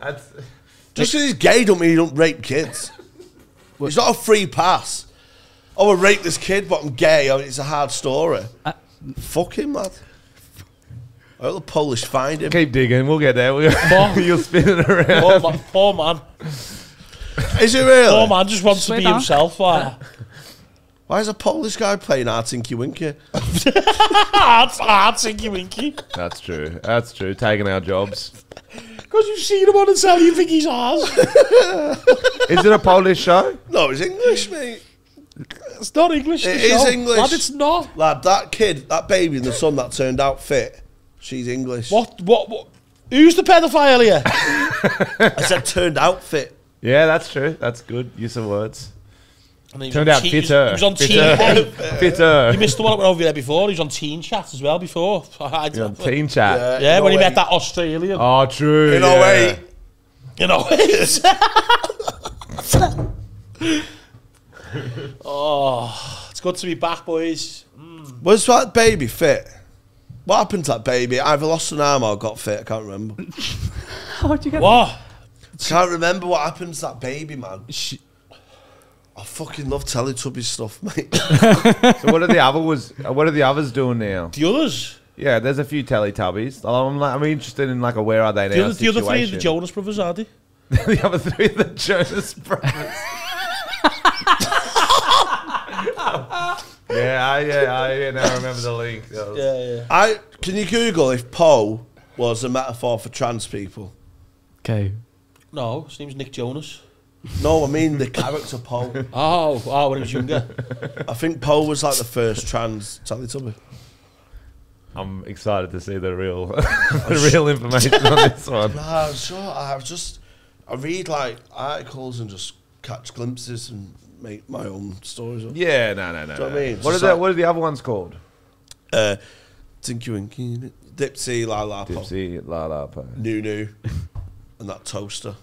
That's... Just because he's gay don't mean he don't rape kids. It's not a free pass. Oh, I rape this kid, but I'm gay. I mean, it's a hard story. I, Fuck him, lad. A little Polish find him. Keep digging. We'll get there. We'll get You're spinning around. Poor man. Poor man. Is it really? Poor man just wants Sweet to be man. himself. Like. Why is a Polish guy playing our Tinky Winky? Our Tinky Winky. That's true. That's true. Taking our jobs. Because you've seen him on the telly, you think he's ours. Is it a Polish show? No, it's English, mate. It's not English. It is show. English. Lad, it's not. Lad, that kid, that baby in the sun that turned out fit, she's English. What? What? what? Who's the pedophile here? I said turned out fit. Yeah, that's true. That's good use of words. I mean, turned out fitter. He was on Teen Chat. Fitter. You missed the one that went over there before. He was on Teen Chat as well before. I You're on Teen Chat. Yeah, yeah when he met that Australian. Oh, true. In oh eight. In oh eight. Oh, it's good to be back, boys. Mm. Was that baby fit? What happened to that baby? Either lost an arm or got fit. I can't remember. How'd you get What? That? Can't remember what happened to that baby, man. She I fucking love Teletubbies stuff, mate. So what are the other was? What are the others doing now? The others? Yeah, there's a few Teletubbies. I'm like, I'm interested in like a where are they now? The other, the other three, the Jonas Brothers, are they? The other three, the Jonas Brothers. Yeah, I, yeah, I, yeah, now I remember the link. Was... Yeah, yeah. I can you Google if Po was a metaphor for trans people? Okay. No, his name's Nick Jonas. No, I mean the character Po. Oh, oh, when he was younger. I think Po was like the first trans Teletubby. I'm excited to see the real, the real information on this one. No, I'm sure. I just, I read like articles and just catch glimpses and make my own stories up. Yeah, no, no, no. Do you know what I mean? What are, the, what are the other ones called? Uh, Tinky Winky, Dipsy, La La, Dipsy, La La, Po. Nunu, and that toaster.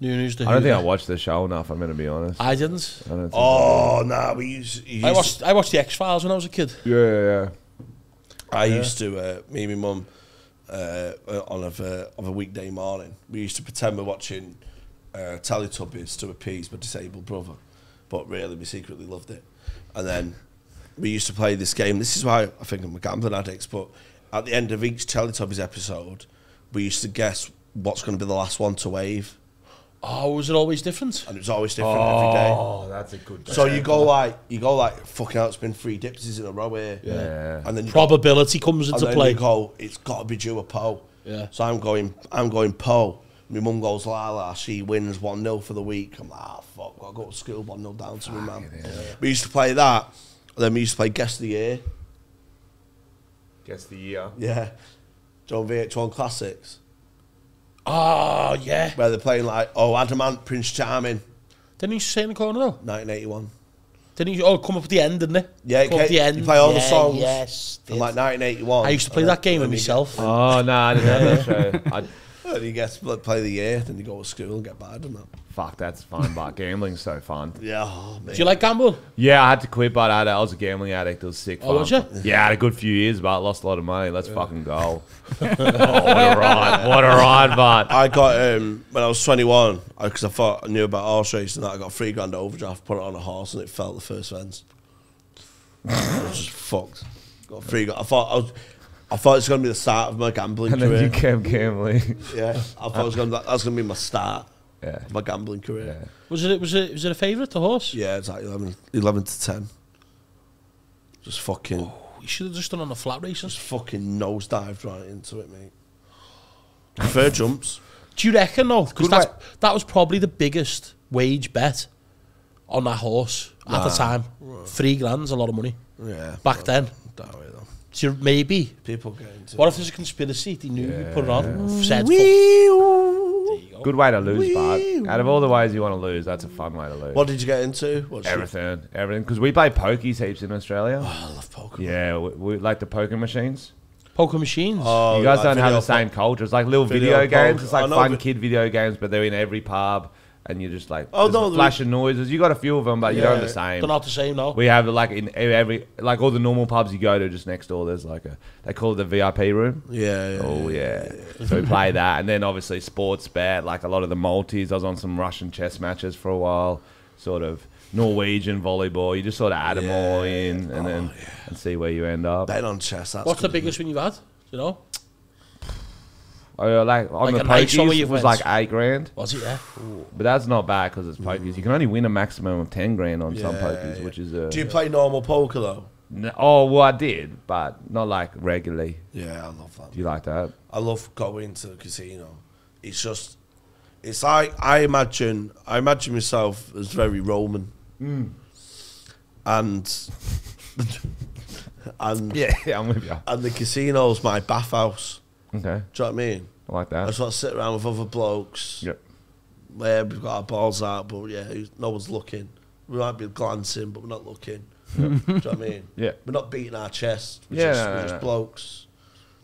Nunu's the I don't think I watched the show enough, I'm going to be honest. I didn't? I don't think oh, no, nah, we used, used I watched I watched The X-Files when I was a kid. Yeah, yeah, yeah. I yeah. used to, uh, me and my mum, uh, on a, uh, on a weekday morning, we used to pretend we're watching uh, Teletubbies to appease my disabled brother. But really, we secretly loved it. And then we used to play this game. This is why I think I'm a gambling addict, but at the end of each Teletubbies episode, we used to guess what's going to be the last one to wave. Oh, was it always different? And it was always different oh, every day. Oh, that's a good day. So you go like, you go like, fucking hell, it's been three Dipsies in a row here. Yeah. yeah. And then you probability go, comes into and play. And then you go, it's got to be due a Po. Yeah. So I'm going, I'm going Po. My mum goes la la, she wins one nil for the week. I'm like, ah, oh, fuck, I've got to go to school, one nil down to me, man. Yeah. We used to play that, and then we used to play Guess the Year. Guess the Year? Yeah. John V H one Classics. Oh, yeah. Where they're playing like, oh, Adamant, Prince Charming. Didn't he say in the corner, though? nineteen eighty-one. Didn't he? Oh, come up at the end, didn't it? Yeah, it came, at the end. You play all yeah, the songs. Yes. From like nineteen eighty-one. I used to play that game with myself. Get, oh, no, I didn't have that show. I'd, you get to play the year, then you go to school and get bad and that. Fuck, that's fun, but gambling's so fun. Yeah, oh, do you like gambling? Yeah, I had to quit, but I, had, I was a gambling addict. It was sick fun. Oh, was you? Yeah, I had a good few years, but I lost a lot of money. Let's yeah. fucking go. Oh, what a ride. What a ride, but. I got, um, when I was twenty-one, because I, I thought I knew about horse racing, and that I got three grand overdraft, put it on a horse, and it fell the first fence. I was just fucked. Got three grand. I thought I was... I thought it was going to be the start of my gambling and career. And then you kept gambling. Yeah, I thought it was going to, that was going to be my start yeah. of my gambling career. Yeah. Was it was it was it a favourite, the horse? Yeah, it's like eleven to ten. Just fucking. Oh, you should have just done on the flat races. Just fucking nosedived right into it, mate. Fair jumps. Do you reckon though? Because that was probably the biggest wage bet on that horse nah. at the time. Right. Three grand's a lot of money. Yeah. Back then. That way though. So maybe people going to what if there's a conspiracy? They knew yeah. you put it on. Said there you go. Good way to lose, Bart. Out of all the ways you want to lose, that's a fun way to lose. What did you get into? What's everything, your... everything. Because we play pokies heaps in Australia. Oh, I love poker. Yeah, we, we like the poker machines. Poker machines. Oh, you guys like don't have the same culture. It's like little video, video games. Poker. It's like oh, no, fun kid video games, but they're in every pub. And you're just like, oh, no, flashing noises. You got a few of them, but yeah, you don't have the same. They're not the same, no. We have like in every, like all the normal pubs you go to just next door, there's like a, they call it the V I P room. Yeah. yeah oh, yeah. yeah, yeah. So we play that. And then obviously sports bet, like a lot of the multis. I was on some Russian chess matches for a while, sort of Norwegian volleyball. You just sort of add yeah, them all in yeah. and oh, then yeah. and see where you end up. Bet on chess. That's What's the biggest one you've had? You know? Uh, like on like the pokies, it was like eight grand. Was it? Yeah. Ooh. But that's not bad because it's pokies. Mm. You can only win a maximum of ten grand on yeah, some pokies, yeah. which is. Uh, Do you play normal poker though? No, oh well, I did, but not like regularly. Yeah, I love that. Do you like that? I love going to the casino. It's just, it's like I imagine. I imagine myself as very Roman, mm. and and yeah, yeah, I'm with you. And the casino's my bathhouse. Okay. Do you know what I mean? I like that. I just want to sit around with other blokes. Yep. Yeah, we've got our balls out, but yeah, no one's looking. We might be glancing, but we're not looking. Yep. Do you know what I mean? Yeah. We're not beating our chest. We're yeah, just, no, no, we're just no. blokes.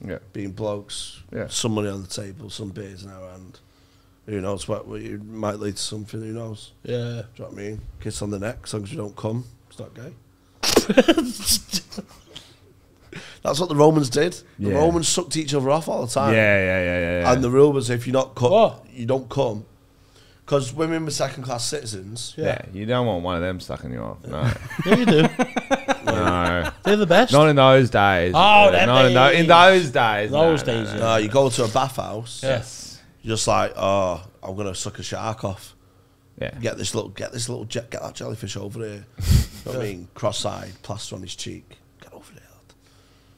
Yeah. Being blokes. Yeah. Some money on the table, some beers in our hand. Who knows what it might lead to something, who knows? Yeah. Do you know what I mean? Kiss on the neck, as long as you don't come. It's not gay. That's what the Romans did. The yeah. Romans sucked each other off all the time. Yeah, yeah, yeah, yeah. yeah. And the rule was if you're not come, what? you don't come. Because women were second-class citizens. Yeah. yeah, you don't want one of them sucking you off. No. Yeah, you do. No. They're the best. Not in those days. Oh, yeah. Not in, th in those days. Those no, days. No, no, yeah. no, you go to a bathhouse. Yes. You're just like, oh, I'm gonna suck a shark off. Yeah. Get this little, get this little, get that jellyfish over here. You know what I mean? Cross-eyed, plaster on his cheek. Get over there.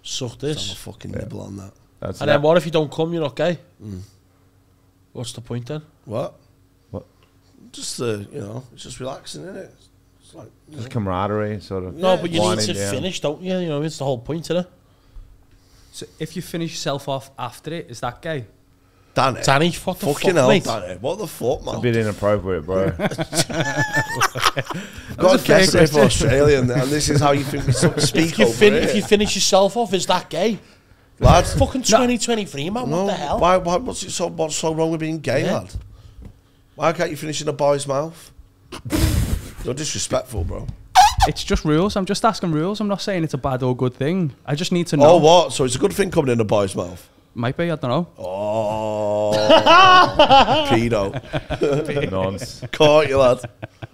Suck this. I'm a fucking yeah. nibble on that. That's and that. then what if you don't come? You're not gay. Mm. What's the point then? What? What? Just the uh, you know, it's just relaxing, isn't it? It's like just know. camaraderie, sort of. No, yeah, but you need to down. finish, don't you? You know, it's the whole point of it. So if you finish yourself off after it, is that gay? Danny, Danny, what the fucking fuck, hell, mate? Danny, what the fuck, man? It's a bit inappropriate, bro. God, guess if Australian, and this is how you think we speak. If you, over it. if you finish yourself off, is that gay, lad? Fucking twenty twenty-three, man. No, what the hell? Why? Why? What's it so? What's so wrong with being gay, yeah. lad? Why can't you finish in a boy's mouth? You're disrespectful, bro. It's just rules. I'm just asking rules. I'm not saying it's a bad or good thing. I just need to know. Oh, what? So it's a good thing coming in a boy's mouth. Might be, I don't know. Oh, pedo. Nonce. Caught you, lad.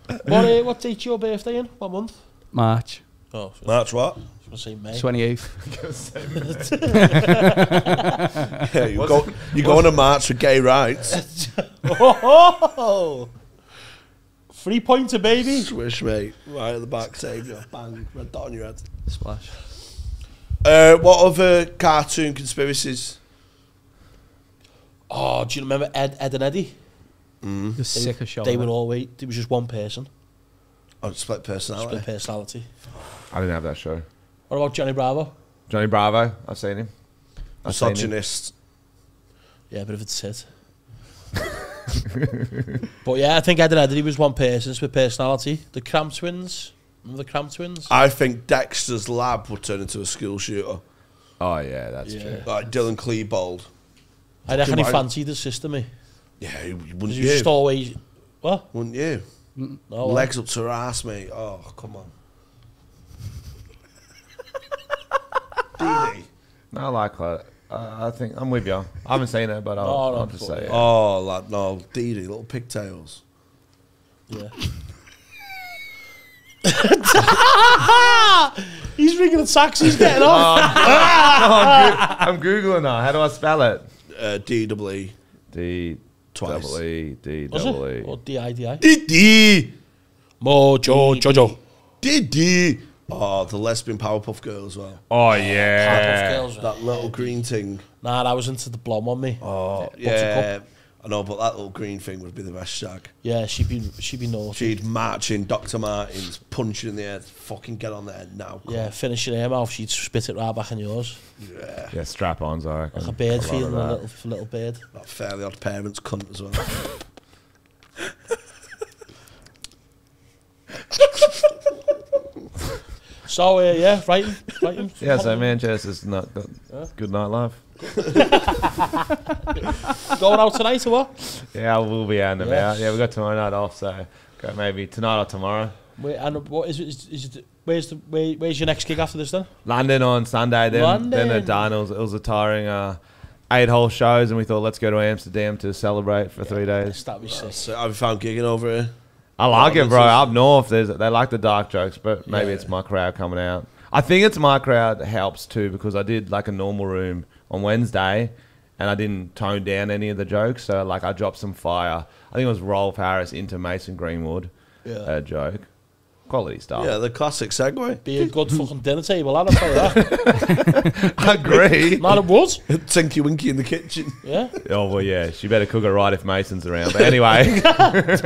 What, uh, what date's your birthday in? What month? March. Oh, so March what? I was going to say May. twenty-eighth. Yeah, you go, you're going to March for gay rights. Oh, three pointer, baby. Swish, mate. Right at the back, save you. Bang, red dot on your head. Splash. Uh, what other cartoon conspiracies? Oh, do you remember Ed, Ed and Eddie? Mm. They, sick of show, they were always, it was just one person. Oh, split personality. Split personality. I didn't have that show. What about Johnny Bravo? Johnny Bravo, I've seen him. I've Misogynist. Seen him. Yeah, but if it's it. But yeah, I think Ed and Eddie was one person, split personality. The Cramp Twins. Remember the Cramp Twins? I think Dexter's Lab would turn into a school shooter. Oh, yeah, that's yeah. true. Like Dylan Klebold. I reckon he fancied his sister, me. Yeah, wouldn't you? Just always... What? Wouldn't you? Mm. No, Legs up to her ass, mate. Oh, come on. D D. No, I like her. Uh, I think... I'm with you. I haven't seen her, but I'll, oh, no, I'll just say it. Oh, like, no. Dee Dee, little pigtails. Yeah. He's ringing a taxi, he's getting off. Oh, oh, I'm, go I'm Googling now. How do I spell it? Uh, D-double-E. D-double-E. D-double-E. Or D I D I. D D. Mojo Jojo. D D. Oh, the lesbian Powerpuff Girl as well. Oh, yeah. Powerpuff Girls. That little green thing. Nah, that was into the blonde on me. Oh, yeah. I know, but that little green thing would be the best shag. Yeah, she'd be, she'd be naughty. She'd march in Doctor Martens, punch you in the head, fucking get on the head now. Yeah, finish your aim off, she'd spit it right back in yours. Yeah. Yeah, strap-ons, I reckon. Like a beard feeling, a little, little beard. That Fairly Odd Parents cunt as well. So, uh, yeah, Brighton. Brighton. Yeah, so Manchester's not good, yeah. good night life. Going out tonight or what? Yeah, I will be out and about. Yeah, we got tomorrow night off, so go maybe tonight or tomorrow. Wait, and what is it? Is, is it where's the where, where's your next gig after this then? London on Sunday. Then London. then done. It was, it was a tiring uh, eight whole shows, and we thought let's go to Amsterdam to celebrate for yeah, three days. That'd be sick. So have you found gigging over here? I like it, bro. Up north, there's they like the dark jokes, but maybe yeah. it's my crowd coming out. I think it's my crowd helps too because I did like a normal room on Wednesday, and I didn't tone down any of the jokes. So like I dropped some fire. I think it was Rolf Harris into Mason Greenwood. Yeah. Uh, joke. Quality stuff. Yeah, the classic segue. Be a good fucking dinner table, I don't know that. I agree. Man, it was. Tinky Winky in the kitchen. Yeah. Oh, well, yeah. She better cook it right if Mason's around. But anyway. But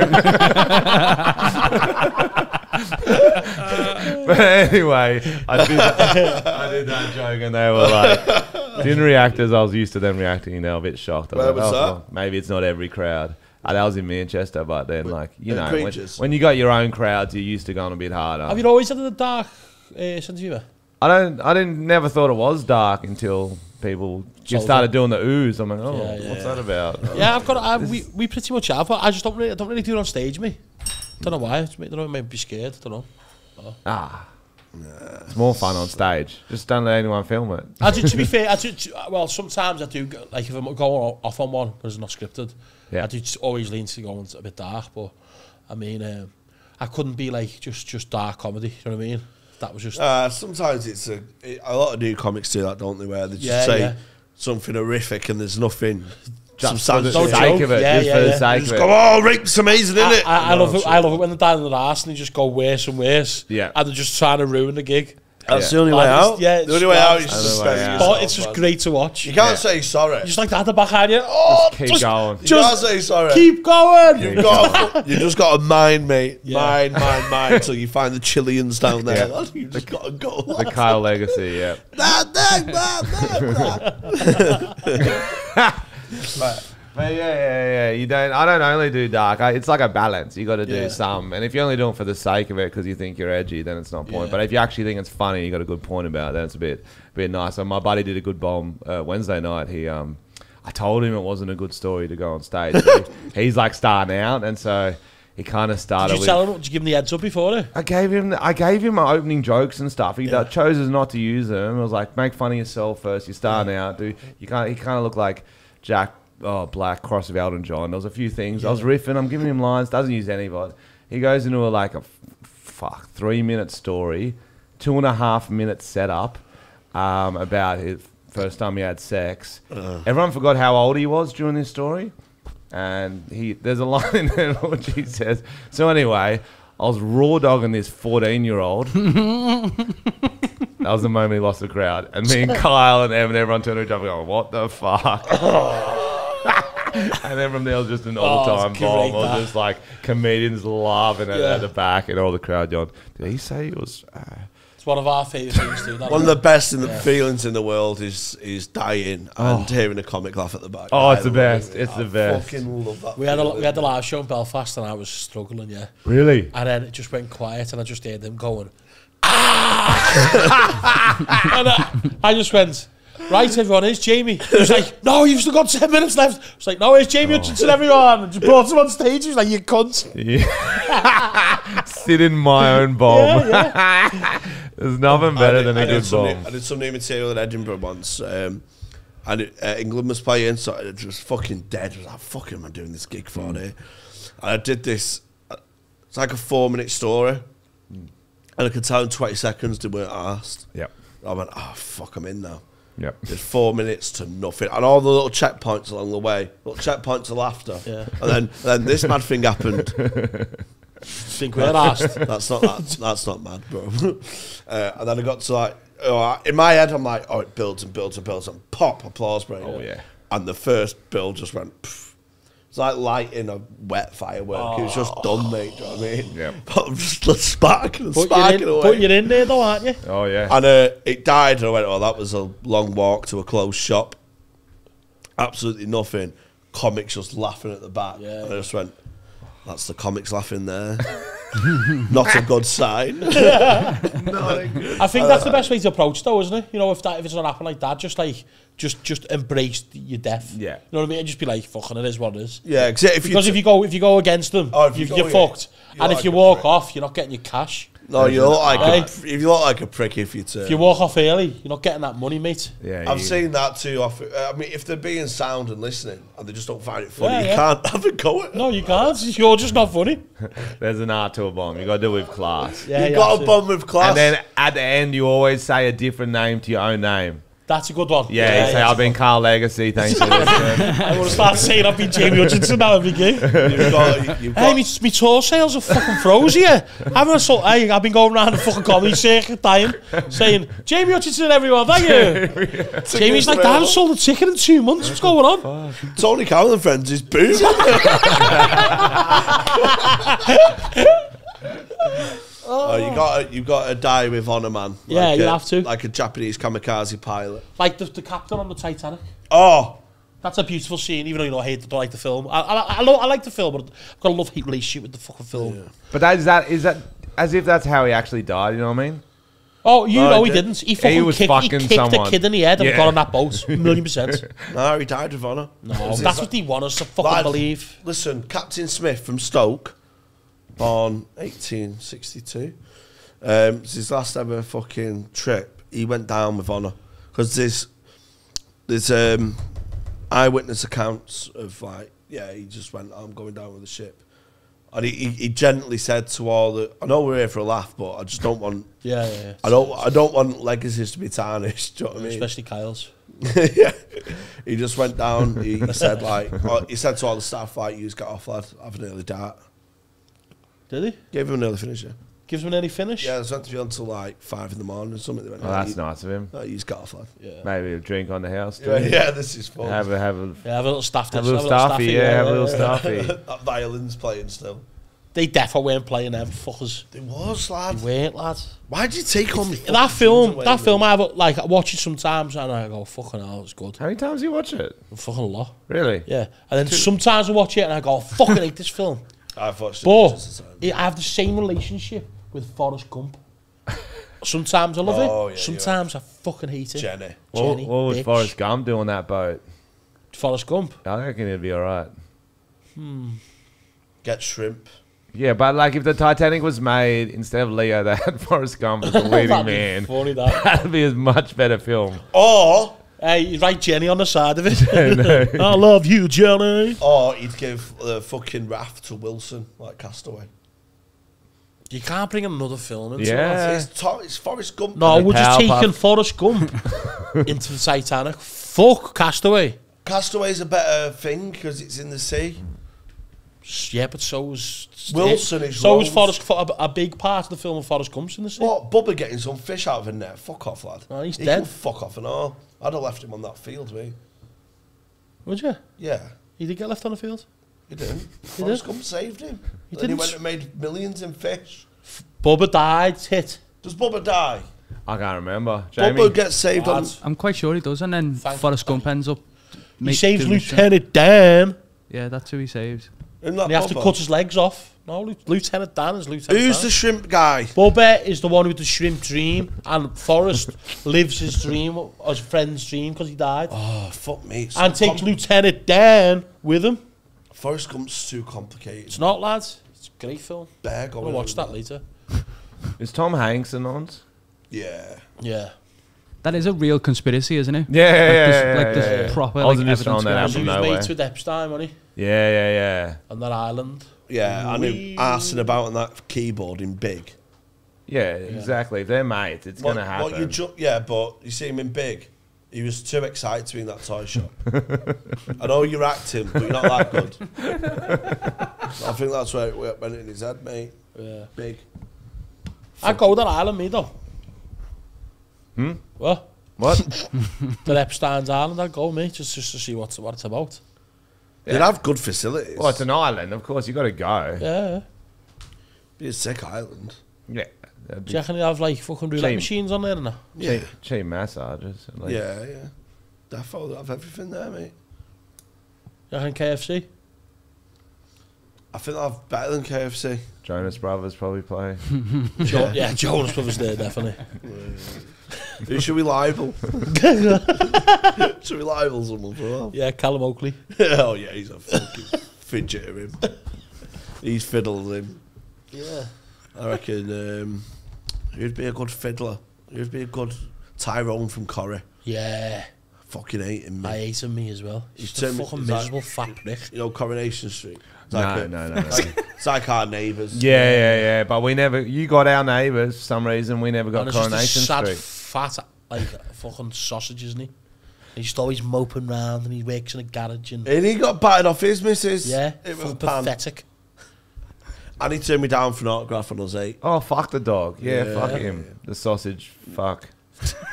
anyway, I did, that, I did that joke and they were like, didn't react as I was used to them reacting. You know, a bit shocked. I was Where like, was oh, that? Well, maybe it's not every crowd. Uh, that was in Manchester, but then, like, you know, when, when you got your own crowds, you're used to going a bit harder. Have you always had a dark uh, sense of humour? I don't, I didn't, never thought it was dark until people just started doing the ooze. I'm like, oh, yeah, yeah. what's that about? Yeah, I've got, I, we, we pretty much have, but I just don't really, I don't really do it on stage, me. Don't know why. I don't know, it might be scared, I don't know. Oh. Ah. Nah, it's more fun on stage. Just don't let anyone film it. I do, to be fair, I do, well, sometimes I do, like if I'm going off on one, because it's not scripted, yeah. I do just always lean to going a bit dark, but I mean, um, I couldn't be like just, just dark comedy, you know what I mean? That was just... Uh, sometimes it's a, it, a lot of new comics do that, don't they, where they just yeah, say yeah. something horrific and there's nothing... Just for the sake of it. Yeah, just yeah, for the yeah. sake just of it. Go, oh, rape's amazing, isn't it? I, I, no, I love it. Sure. I love it when they're down in the arse and they just go worse and worse. Yeah. And they're just trying to ruin the gig. That's yeah. the only way out. Just, yeah, the only way out is just But it's just great to watch. You can't yeah. say sorry. You just like to have the back hand. Oh, just keep just, going. Just you can't say sorry. Keep going. You've got, you just got to mind, mate. Yeah. Mind, mind, mind. Until you find the Chileans down there. Yeah. You just the, got to go. The Kyle Legacy, yeah. That thing, that But, but yeah, yeah, yeah. You don't. I don't only do dark. I, it's like a balance. You got to do yeah. some. And if you only do it for the sake of it because you think you're edgy, then it's not point. Yeah. But if you actually think it's funny, you got a good point about it, then it's a bit, bit nice. And my buddy did a good bomb uh, Wednesday night. He, um, I told him it wasn't a good story to go on stage. he, he's like starting out, and so he kind of started. Did you tell him? Did you give him the heads up before? It? I gave him. I gave him my opening jokes and stuff. He yeah. chose not to use them. I was like, make fun of yourself first. You're starting yeah. out, dude. You kind. He kind of looked like. Jack oh, Black, cross of Elton John. There was a few things. Yeah. I was riffing. I'm giving him lines. Doesn't use any of it. He goes into a, like a f fuck three-minute story, two and a half minute setup um, about his first time he had sex. Uh. Everyone forgot how old he was during this story. And he there's a line in there what he says. So anyway, I was raw dogging this fourteen-year-old. That was the moment he lost the crowd. And me and Kyle and Evan, everyone turned to each other and go, what the fuck? And then from there, it was just an all-time oh, bomb. It was just like comedians laughing at, yeah. at the back and all the crowd going, did he say it was... Uh, it's one of our favourite things too. One of the best in the yeah. feelings in the world is is dying oh. and hearing a comic laugh at the back. Oh, I it's the best. It. It's I the best. I fucking love that. We had, a, we had the live show in Belfast and I was struggling, yeah. Really? And then it just went quiet and I just heard them going... and I, I just went, right, everyone, here's Jamie. He was like, no, you've still got ten minutes left. I was like, no, here's Jamie oh. Hutchinson, everyone. And just brought him on stage. He was like, you cunt. Yeah. Sit in my own bomb. Yeah, yeah. There's nothing better I than did, a I good some bomb. New, I did some new material in Edinburgh once. Um, and it, uh, England was playing, so I was just fucking dead. I was like, fuck, am I doing this gig for mm. it? And I did this, it's like a four minute story. And I could tell in twenty seconds they weren't arsed. Yep. I went, oh, fuck, I'm in now. Yep. There's four minutes to nothing. And all the little checkpoints along the way, little checkpoints of laughter. Yeah. And then, then this mad thing happened. Think we're arsed. That's not, that's, that's not mad, bro. Uh, and then I got to like, oh, in my head, I'm like, oh, it builds and builds and builds and pop, applause break. Oh, yeah. And the first build just went, pfft. It's like lighting a wet firework. Oh. It was just done, mate. Do you know what I mean? Yeah. But I'm just sparking and sparking away. But you're in there though, aren't you? Oh, yeah. And uh, it died, and I went, oh, that was a long walk to a closed shop. Absolutely nothing. Comics just laughing at the back. Yeah. And I just went, that's the comics laughing there. Not a good sign. Not a good I think sign. That's the best way to approach, though, isn't it? You know, if that if it's not happening like that, just like just just embrace your death. Yeah, you know what I mean. And just be like, "Fucking, it is what it is." Yeah, if you because if you go if you go against them, oh, you, you're fucked. You're and like if you walk off, you're not getting your cash. No, you look like right? a, if you look like a prick if you turn. If you walk off early, you're not getting that money, mate. Yeah, I've you, seen that too often. I mean, if they're being sound and listening, and they just don't find it funny, yeah, you yeah. can't have a go at it. No, you can't. You're just not funny. There's an art to a bomb. You got to do it with class. Yeah, you yeah, got to bomb with class. And then at the end, you always say a different name to your own name. That's a good one. Yeah, yeah, yeah, say, yeah. I've been Carl Legacy, thank you. I want to start saying I've been Jamie Hutchinson now every game. You've got, you've got... Hey, my tour sales are fucking froze here. I've been, so, hey, I've been going around the fucking comedy circuit dying, saying, Jamie Hutchinson, everyone, thank you. Jamie's like, I haven't sold a ticket in two months, what's going on? Tony Carroll and Friends is booming. Oh. Oh, you got you got to die with honour, man. Like yeah, you a, have to. Like a Japanese kamikaze pilot, like the, the captain on the Titanic. Oh, that's a beautiful scene. Even though you know I hate, don't like the film. I I, I, love, I like the film, but I've got a love hate relationship with the fucking film. Yeah. But that is that is that as if that's how he actually died. You know what I mean? Oh, you no, know he, he didn't. He fucking he was kicked, fucking he kicked someone. a kid in the head and yeah. got on that boat. A million percent. No, he died with honour. No, that's like, what he wanted us to fucking like, believe. Listen, Captain Smith from Stoke. Born eighteen sixty-two. Um, it's his last ever fucking trip. He went down with honour because there's there's um, eyewitness accounts of like, yeah, he just went, I'm going down with the ship, and he, he, he gently said to all the, I know we're here for a laugh, but I just don't want, yeah, yeah, yeah. I don't, I don't want legacies to be tarnished. Do you know what I mean? Especially Kyle's. Yeah, he just went down. He said like, he said to all the staff like, you just get off, lad. Have an early dart. Did he? Gave him an early finish, yeah. Gives him an early finish? Yeah, it was meant to be until like five in the morning or something. Oh, that's he, nice of him. No, he's got off, lad. Yeah. Maybe a drink on the house, too. Yeah, yeah, this is fun. Have a, have a, yeah, have a little staff. Have a little staffy, yeah, yeah, have a little staffy. That violin's playing still. They definitely weren't playing them, fuckers. They was, lad. They weren't, lad. Why'd you take on the That film, that film, I have, like, I watch it sometimes and I go, fucking hell, it's good. How many times do you watch it? A fucking lot. Really? Yeah. And then Two. sometimes I watch it and I go, I fucking hate this film. I've watched but it, I have the same relationship with Forrest Gump. Sometimes I love oh, it, yeah, sometimes right. I fucking hate it. Jenny. Well, Jenny what was bitch. Forrest Gump doing on that boat? Forrest Gump? I reckon it'd be alright. Hmm. Get shrimp. Yeah, but like if the Titanic was made, instead of Leo, they had Forrest Gump as the leading man. Funny, that. That'd be a much better film. Or... Hey, you write Jenny on the side of it. No, no. I love you, Jenny. Or he'd give the fucking raft to Wilson, like Castaway. You can't bring another film into yeah. that. It's, it's Forrest Gump. No, we're just taking pub. Forrest Gump into the Titanic. Fuck Castaway. Castaway's a better thing because it's in the sea. Yeah, but so is... Wilson it, is So Rose. is Forrest... For a, a big part of the film of Forrest Gump's in the sea. What? Bubba getting some fish out of a net. Fuck off, lad. No, he's he dead. Can fuck off and all. I'd have left him on that field, me. Would you? Yeah. He did get left on the field? He didn't. Forrest Gump saved him. He then didn't. He went and made millions in fish. Bubba died, hit. Does Bubba die? I can't remember. Jamie? Bubba gets saved on... I'm quite sure he does, and then Thank Forrest Gump ends up... He saves Lieutenant Dan. Yeah, that's who he saves. And they have to cut his legs off. No, Lieutenant Dan is Lieutenant Who's Dan. the shrimp guy? Bubba is the one with the shrimp dream, and Forrest lives his dream, his friend's dream, because he died. Oh, fuck me. So and takes Lieutenant Dan with him. Forrest Gump's too complicated. It's not, lads. It's a great film. Bear going we'll watch that, that later. Is Tom Hanks in on? Yeah. Yeah. That is a real conspiracy, isn't it? Yeah, like yeah, this, yeah, like yeah, this yeah. proper, I was like, evidence on that. He was no mates with Epstein, wasn't he? Yeah, yeah, yeah. On that island. Yeah, and him arsing about on that keyboard in Big. Yeah, yeah. Exactly. They're mates. It's what, gonna happen. What you ju yeah, but you see him in Big. He was too excited to be in that toy shop. I know you're acting, but you're not that good. I think that's where it went in his head, mate. Yeah, Big. I go that island, me though. Hmm? What? What? The Epstein's Island, I'd go, mate, just, just to see what's, what it's about. Yeah. They'd have good facilities. Well, it's an island, of course, you got to go. Yeah. Be a sick island. Yeah. Do you reckon they'd have, like, fucking roulette machines on there and that? Yeah. Cheap, cheap massages. Like. Yeah, yeah. Definitely have everything there, mate. You reckon K F C? I think I'll have better than K F C. Jonas Brothers probably play. yeah. yeah, Jonas Brothers there, definitely. Yeah, yeah. Who should we libel? Should we libel someone for that? Yeah, Callum Oakley. Oh yeah, he's a fucking fidget of him. He's fiddled him. Yeah. I reckon um, who'd be a good fiddler? Who'd be a good Tyrone from Corrie? Yeah. Fucking hate him, mate. I hate him, me as well. He's just a fucking miserable fat prick. You know, Coronation Street. It's no, like a, no, no, no. Like, it's like our neighbours. Yeah, yeah, yeah, yeah. But we never, you got our neighbours for some reason, we never got and Coronation Street. Sad, fat like a fucking sausage, isn't he? He's just always moping round, and he works in a garage. And, and he got battered off his missus. Yeah, it was pathetic. And he turned me down for an autograph when I was eight. Oh, fuck the dog. Yeah, yeah. Fuck him. The sausage, fuck.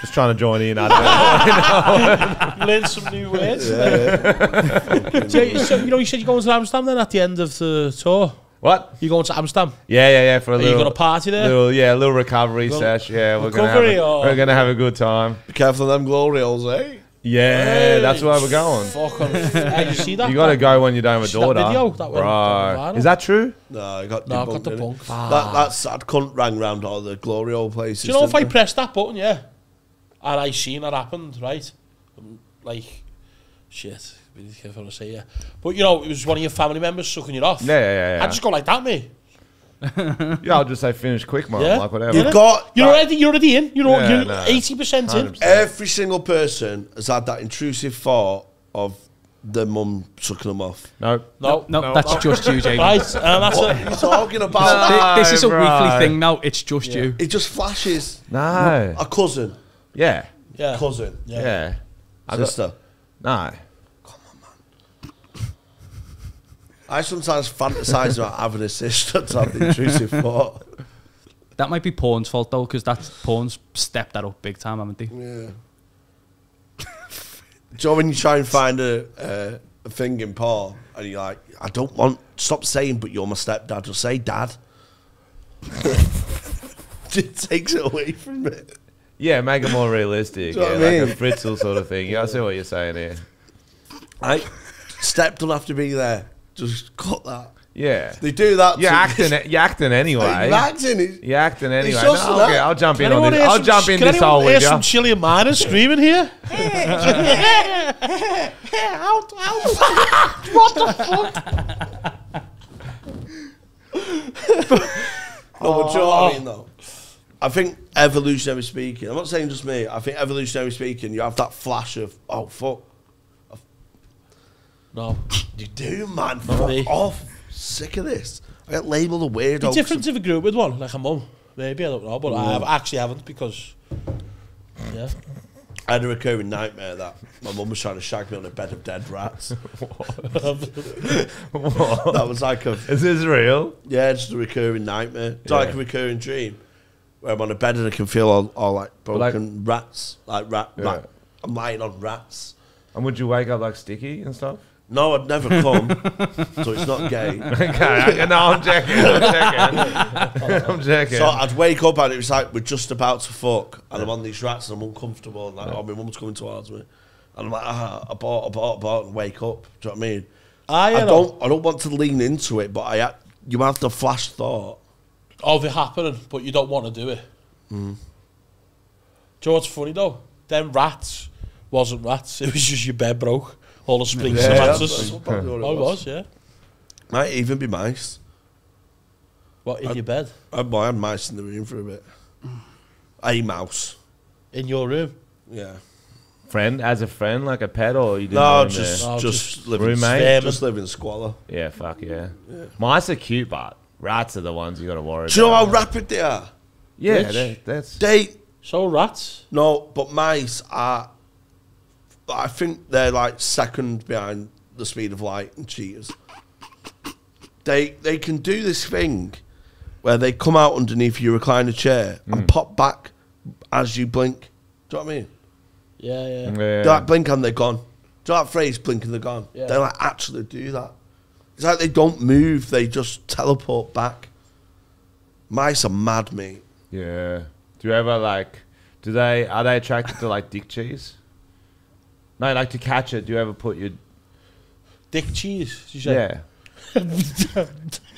Just trying to join in. I don't know. Learn some new words. Yeah. So, so, you know, you said you're going to Amsterdam then at the end of the tour. What? You're going to Amsterdam? Yeah, yeah, yeah. For a Are little, you got a party there? Little, yeah, a little recovery little sesh. Yeah, we're going to have a good time. Be careful of them glory holes, eh? Yeah, hey, that's where we're going. Fuck on. Hey, you see that? You got to go when you don't have a daughter. That video? That right. Is that true? No, I got, no, I got the bunk. Ah. That, that sad cunt rang round all the glory hole places. Do you know if I pressed that button, yeah, and I seen that happened, right? Like, shit, be careful to say, yeah. But, you know, it was one of your family members sucking you off. Yeah, yeah, yeah. I just go like that, mate. Yeah, I'll just say finish quick, man. Yeah. Like whatever. You got you're already you're already in. You know, yeah, you're nah, eighty percent in. Every single person has had that intrusive thought of the mum sucking them off. No, no, no. no. That's no. just you, Jamie. Right, um, that's what are you talking about? No, this, this is a right. weekly thing now. It's just yeah. you. It just flashes. No, a cousin. Yeah, yeah, cousin. Yeah, yeah. yeah. Sister. No. I sometimes fantasize about having a sister to have the intrusive thought. That might be Porn's fault though, because that's Porn's stepped that up big time, haven't they? Yeah. Do you know when you try and find a, uh, a thing in Porn and you're like, I don't want, stop saying, but you're my stepdad, just say dad. It takes it away from it. Yeah, make it more realistic. Do you know yeah, what I mean? Like a Fritzl sort of thing. Yeah, I see what you're saying here. I, step don't have to be there. Just cut that. Yeah. They do that. You're acting. You're acting anyway. You're acting. You're acting anyway. No, okay, I'll jump can in on this. I'll some, jump in this whole window. Some chili and miners screaming here. Out! Out! What the fuck? No, but you know what I mean, though. I think evolutionary speaking. I'm not saying just me. I think evolutionary speaking, you have that flash of oh fuck. No. You do, man. Fuck off. Sick of this. I get labelled a weirdo. It'd be different if I grew up with one, like a mum. Maybe, I don't know, but mm. I have, actually haven't because, yeah. I had a recurring nightmare that my mum was trying to shag me on a bed of dead rats. What? What? That was like a... Is this real? Yeah, just a recurring nightmare. It's yeah. like a recurring dream where I'm on a bed and I can feel all, all like broken like, rats. Like rat, yeah. rat. I'm lying on rats. And would you wake up like sticky and stuff? No, I'd never come, so it's not gay. Okay, no, I'm joking, I'm joking. I'm joking. So I'd wake up and it was like, we're just about to fuck, and I'm on these rats and I'm uncomfortable, and like, oh, my mum's coming towards me. And I'm like, ah, abort, abort, abort, and wake up. Do you know what I mean? I, I, don't, I don't want to lean into it, but I, you have the flash thought. Of it happening, but you don't want to do it. Mm. Do you know what's funny, though? Them rats wasn't rats, it was just your bed broke. All the springs yeah, yeah, that's what probably all it was. was, yeah. Might even be mice. What, in I'd, your bed? I had mice in the room for a bit. A mouse. In your room? Yeah. Friend, as a friend, like a pet, or you didn't No, just, no just, just living roommate? Just living squalor. Yeah, fuck yeah. yeah. Mice are cute, but rats are the ones you got to worry about. Do you know how rapid they are? Yeah, they, that's... They... So rats? No, but mice are... I think they're like second behind the speed of light and cheaters. They they can do this thing where they come out underneath your recliner chair mm. and pop back as you blink. Do you know what I mean? Yeah, yeah. yeah. They like blink and they're gone. Do you know that phrase, blink and they're gone? Yeah. They like actually do that. It's like they don't move, they just teleport back. Mice are mad, mate. Yeah. Do you ever like, do they, are they attracted to like dick cheese? No, like to catch it. Do you ever put your dick cheese? You say? Yeah.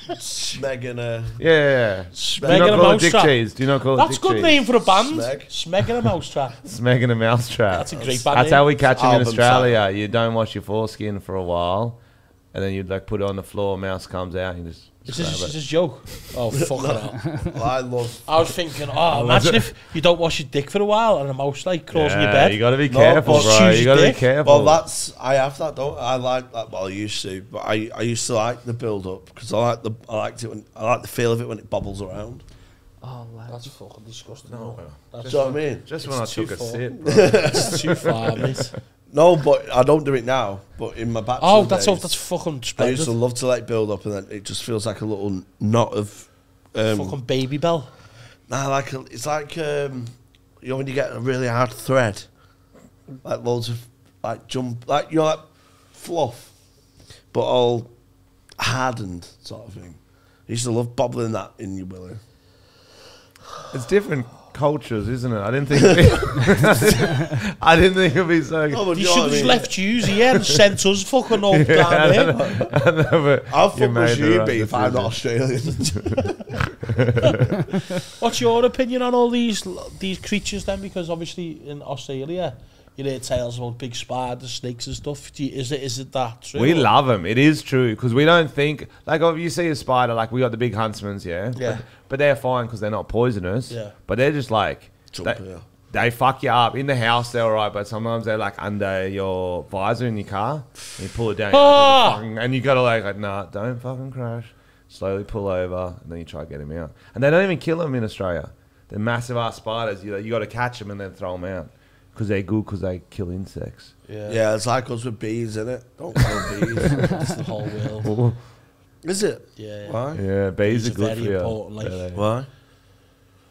Smegging a yeah. yeah. Smegging a mouse trap. Do you not call it dick cheese? That's a good name for a band. Smegging a mouse trap. Smegging a mouse trap. That's a great band. That's how we catch them in Australia. You don't wash your foreskin for a while, and then you'd like put it on the floor. Mouse comes out. And you just. Is this is a joke. Oh fuck it! Well, I love. I was thinking, oh, imagine if you don't wash your dick for a while and a mouse like crawls yeah, in your bed. You gotta be careful, no, bro. You gotta dick. be careful. Well, that's I have that. Don't I like that? Well, I used to, but I I used to like the build up because I like the I liked it when I like the feel of it when it bobbles around. Oh, wow. That's fucking disgusting. No, that's what I mean. Just when I took a sip, bro. It's too far, mate. No, but I don't do it now, but in my bachelor Oh, that's days, all, that's fucking splendid. I used to love to like build up and then it just feels like a little knot of... Um, fucking baby bell. Nah, like, a, it's like, um, you know when you get a really hard thread, like loads of, like jump, like, you know, like fluff, but all hardened sort of thing. I used to love bobbling that in your willy. It's different cultures, isn't it? I didn't think it'd be I didn't think it'd be so no, you should have just left you here and sent us fucking all down yeah, here. I know, I know, I'll fuck with you right be if I'm not Australian. What's your opinion on all these these creatures then? Because obviously in Australia you hear tales about big spiders, snakes and stuff. Do you, is it is it that true? We love them. It is true because we don't think like if you see a spider, like we got the big huntsmans, yeah, yeah. But, but they're fine because they're not poisonous. Yeah. But they're just like Jump, they, yeah. they fuck you up in the house. They're alright, but sometimes they're like under your visor in your car. And you pull it down, ah! and, fucking, and you gotta like, like nah, don't fucking crash. Slowly pull over, and then you try to get him out. And they don't even kill them in Australia. They're massive ass spiders. You you got to catch them and then throw them out. Because they're good because they kill insects. Yeah, yeah, it's like us with bees, isn't it? Don't kill bees. It's the whole world. Is it? Yeah. Why? Yeah, bees, bees are, are good very for important, you. Like, yeah. Why?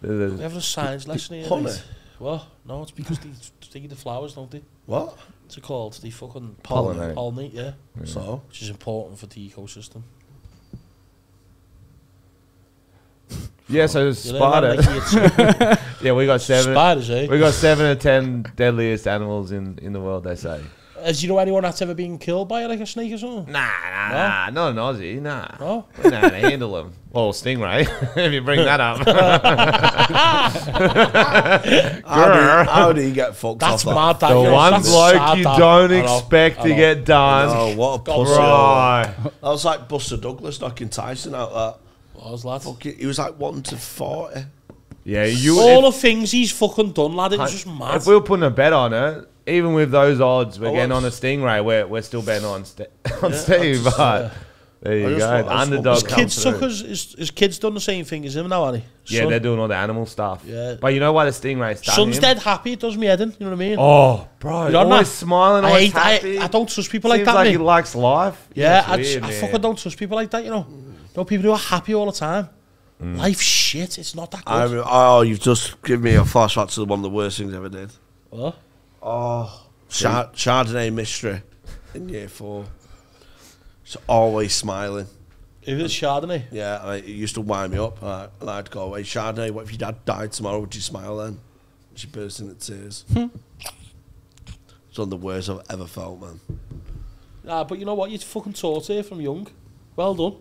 They're, they're, we have a science lesson here. Honey? Well, no, it's because they take the flowers, don't they? What? It's called the fucking pollinate. Pollinate, yeah. yeah. So? Which is important for the ecosystem. Yeah, so there's spiders. Yeah, we got seven. Spiders, eh? We got seven of ten deadliest animals in, in the world, they say. As you know, anyone that's ever been killed by like a snake or something? Nah, nah, no? nah. Not an Aussie, nah. Oh? No? Nah, they handle them. Well, stingray, if you bring that up. how, do, how do you get fucked that's off? That's mad. The one bloke you don't expect to get done. Oh, what a pussy. Right. That was like Buster Douglas knocking Tyson out that. Was, lad. Fucking, he was like one to forty. Yeah, you all the things he's fucking done, lad. It was just mad. If we were putting a bet on it, even with those odds, we're oh, getting on a stingray. We're we're still betting on st on yeah, Steve. Just, but yeah. there you go, the underdog. His kids took us, his, his kids done the same thing as him now, aren't he? Yeah, son. They're doing all the animal stuff. Yeah, but you know why the stingray's done? Son's him? dead happy. It does me head in. You know what I mean? Oh, bro, you're always that? smiling, always I hate, happy. I, I don't trust people Seems like that. Like he likes life. Yeah, I fucking don't trust people like that. You know. No, people who are happy all the time. Mm. Life's shit. It's not that good. I mean, oh, you've just given me a flashback to one of the worst things I ever did. What? Oh, Chard Chardonnay mystery in year four. It's always smiling. It was Chardonnay? Yeah, I mean, it used to wind me up. Right, and I'd go away. Chardonnay, what if your dad died tomorrow? Would you smile then? She burst into tears. It's one of the worst I've ever felt, man. Nah, but you know what? You're fucking taught here from young. Well done.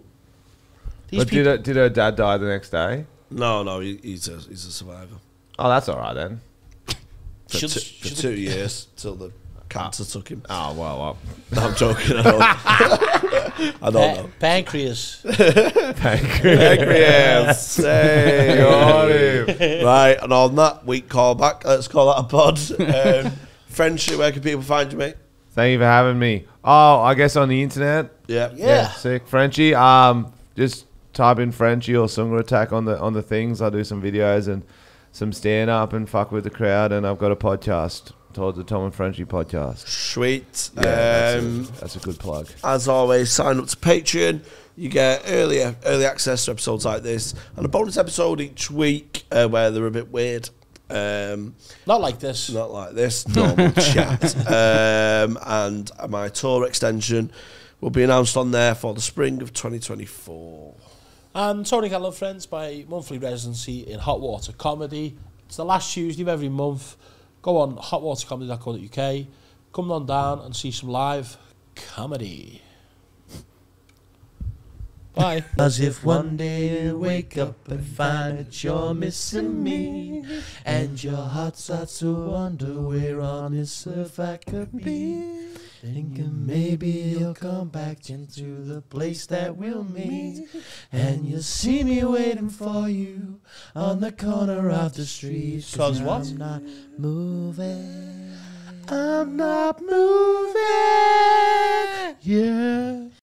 These but did her, did her dad die the next day? No, no, he, he's a he's a survivor. Oh, that's all right then. For, should, should for two it? years till the cancer took him. Oh well, well. No, I'm joking. I don't, I don't pa know. Pancreas. Pancreas. Pancreas. Hey, got him. Right, and on that week call back, let's call that a pod. Um, Frenchy, where can people find you, mate? Thank you for having me. Oh, I guess on the internet. Yeah, yeah. yeah sick, Frenchy. Um, just type in Frenchy or Sunga Attack on the on the things. I do some videos and some stand up and fuck with the crowd, and I've got a podcast called the Tom and Frenchy podcast. Sweet, yeah, um, that's, a, that's a good plug. As always, sign up to Patreon. You get earlier early access to episodes like this and a bonus episode each week uh, where they're a bit weird. Um, not like this. Not like this. Normal chat. Um, and my tour extension will be announced on there for the spring of twenty twenty-four. And Tony Can't Love Friends, my monthly residency in Hot Water Comedy. It's the last Tuesday of every month. Go on hot water comedy dot co dot U K. Come on down and see some live comedy. Bye. As if one day you wake up and find that you're missing me, and your heart starts to wonder where on this earth I could be. Thinking maybe you'll come back into the place that we'll meet, and you'll see me waiting for you on the corner of the street. Cause what? I'm not moving. I'm not moving. Yeah.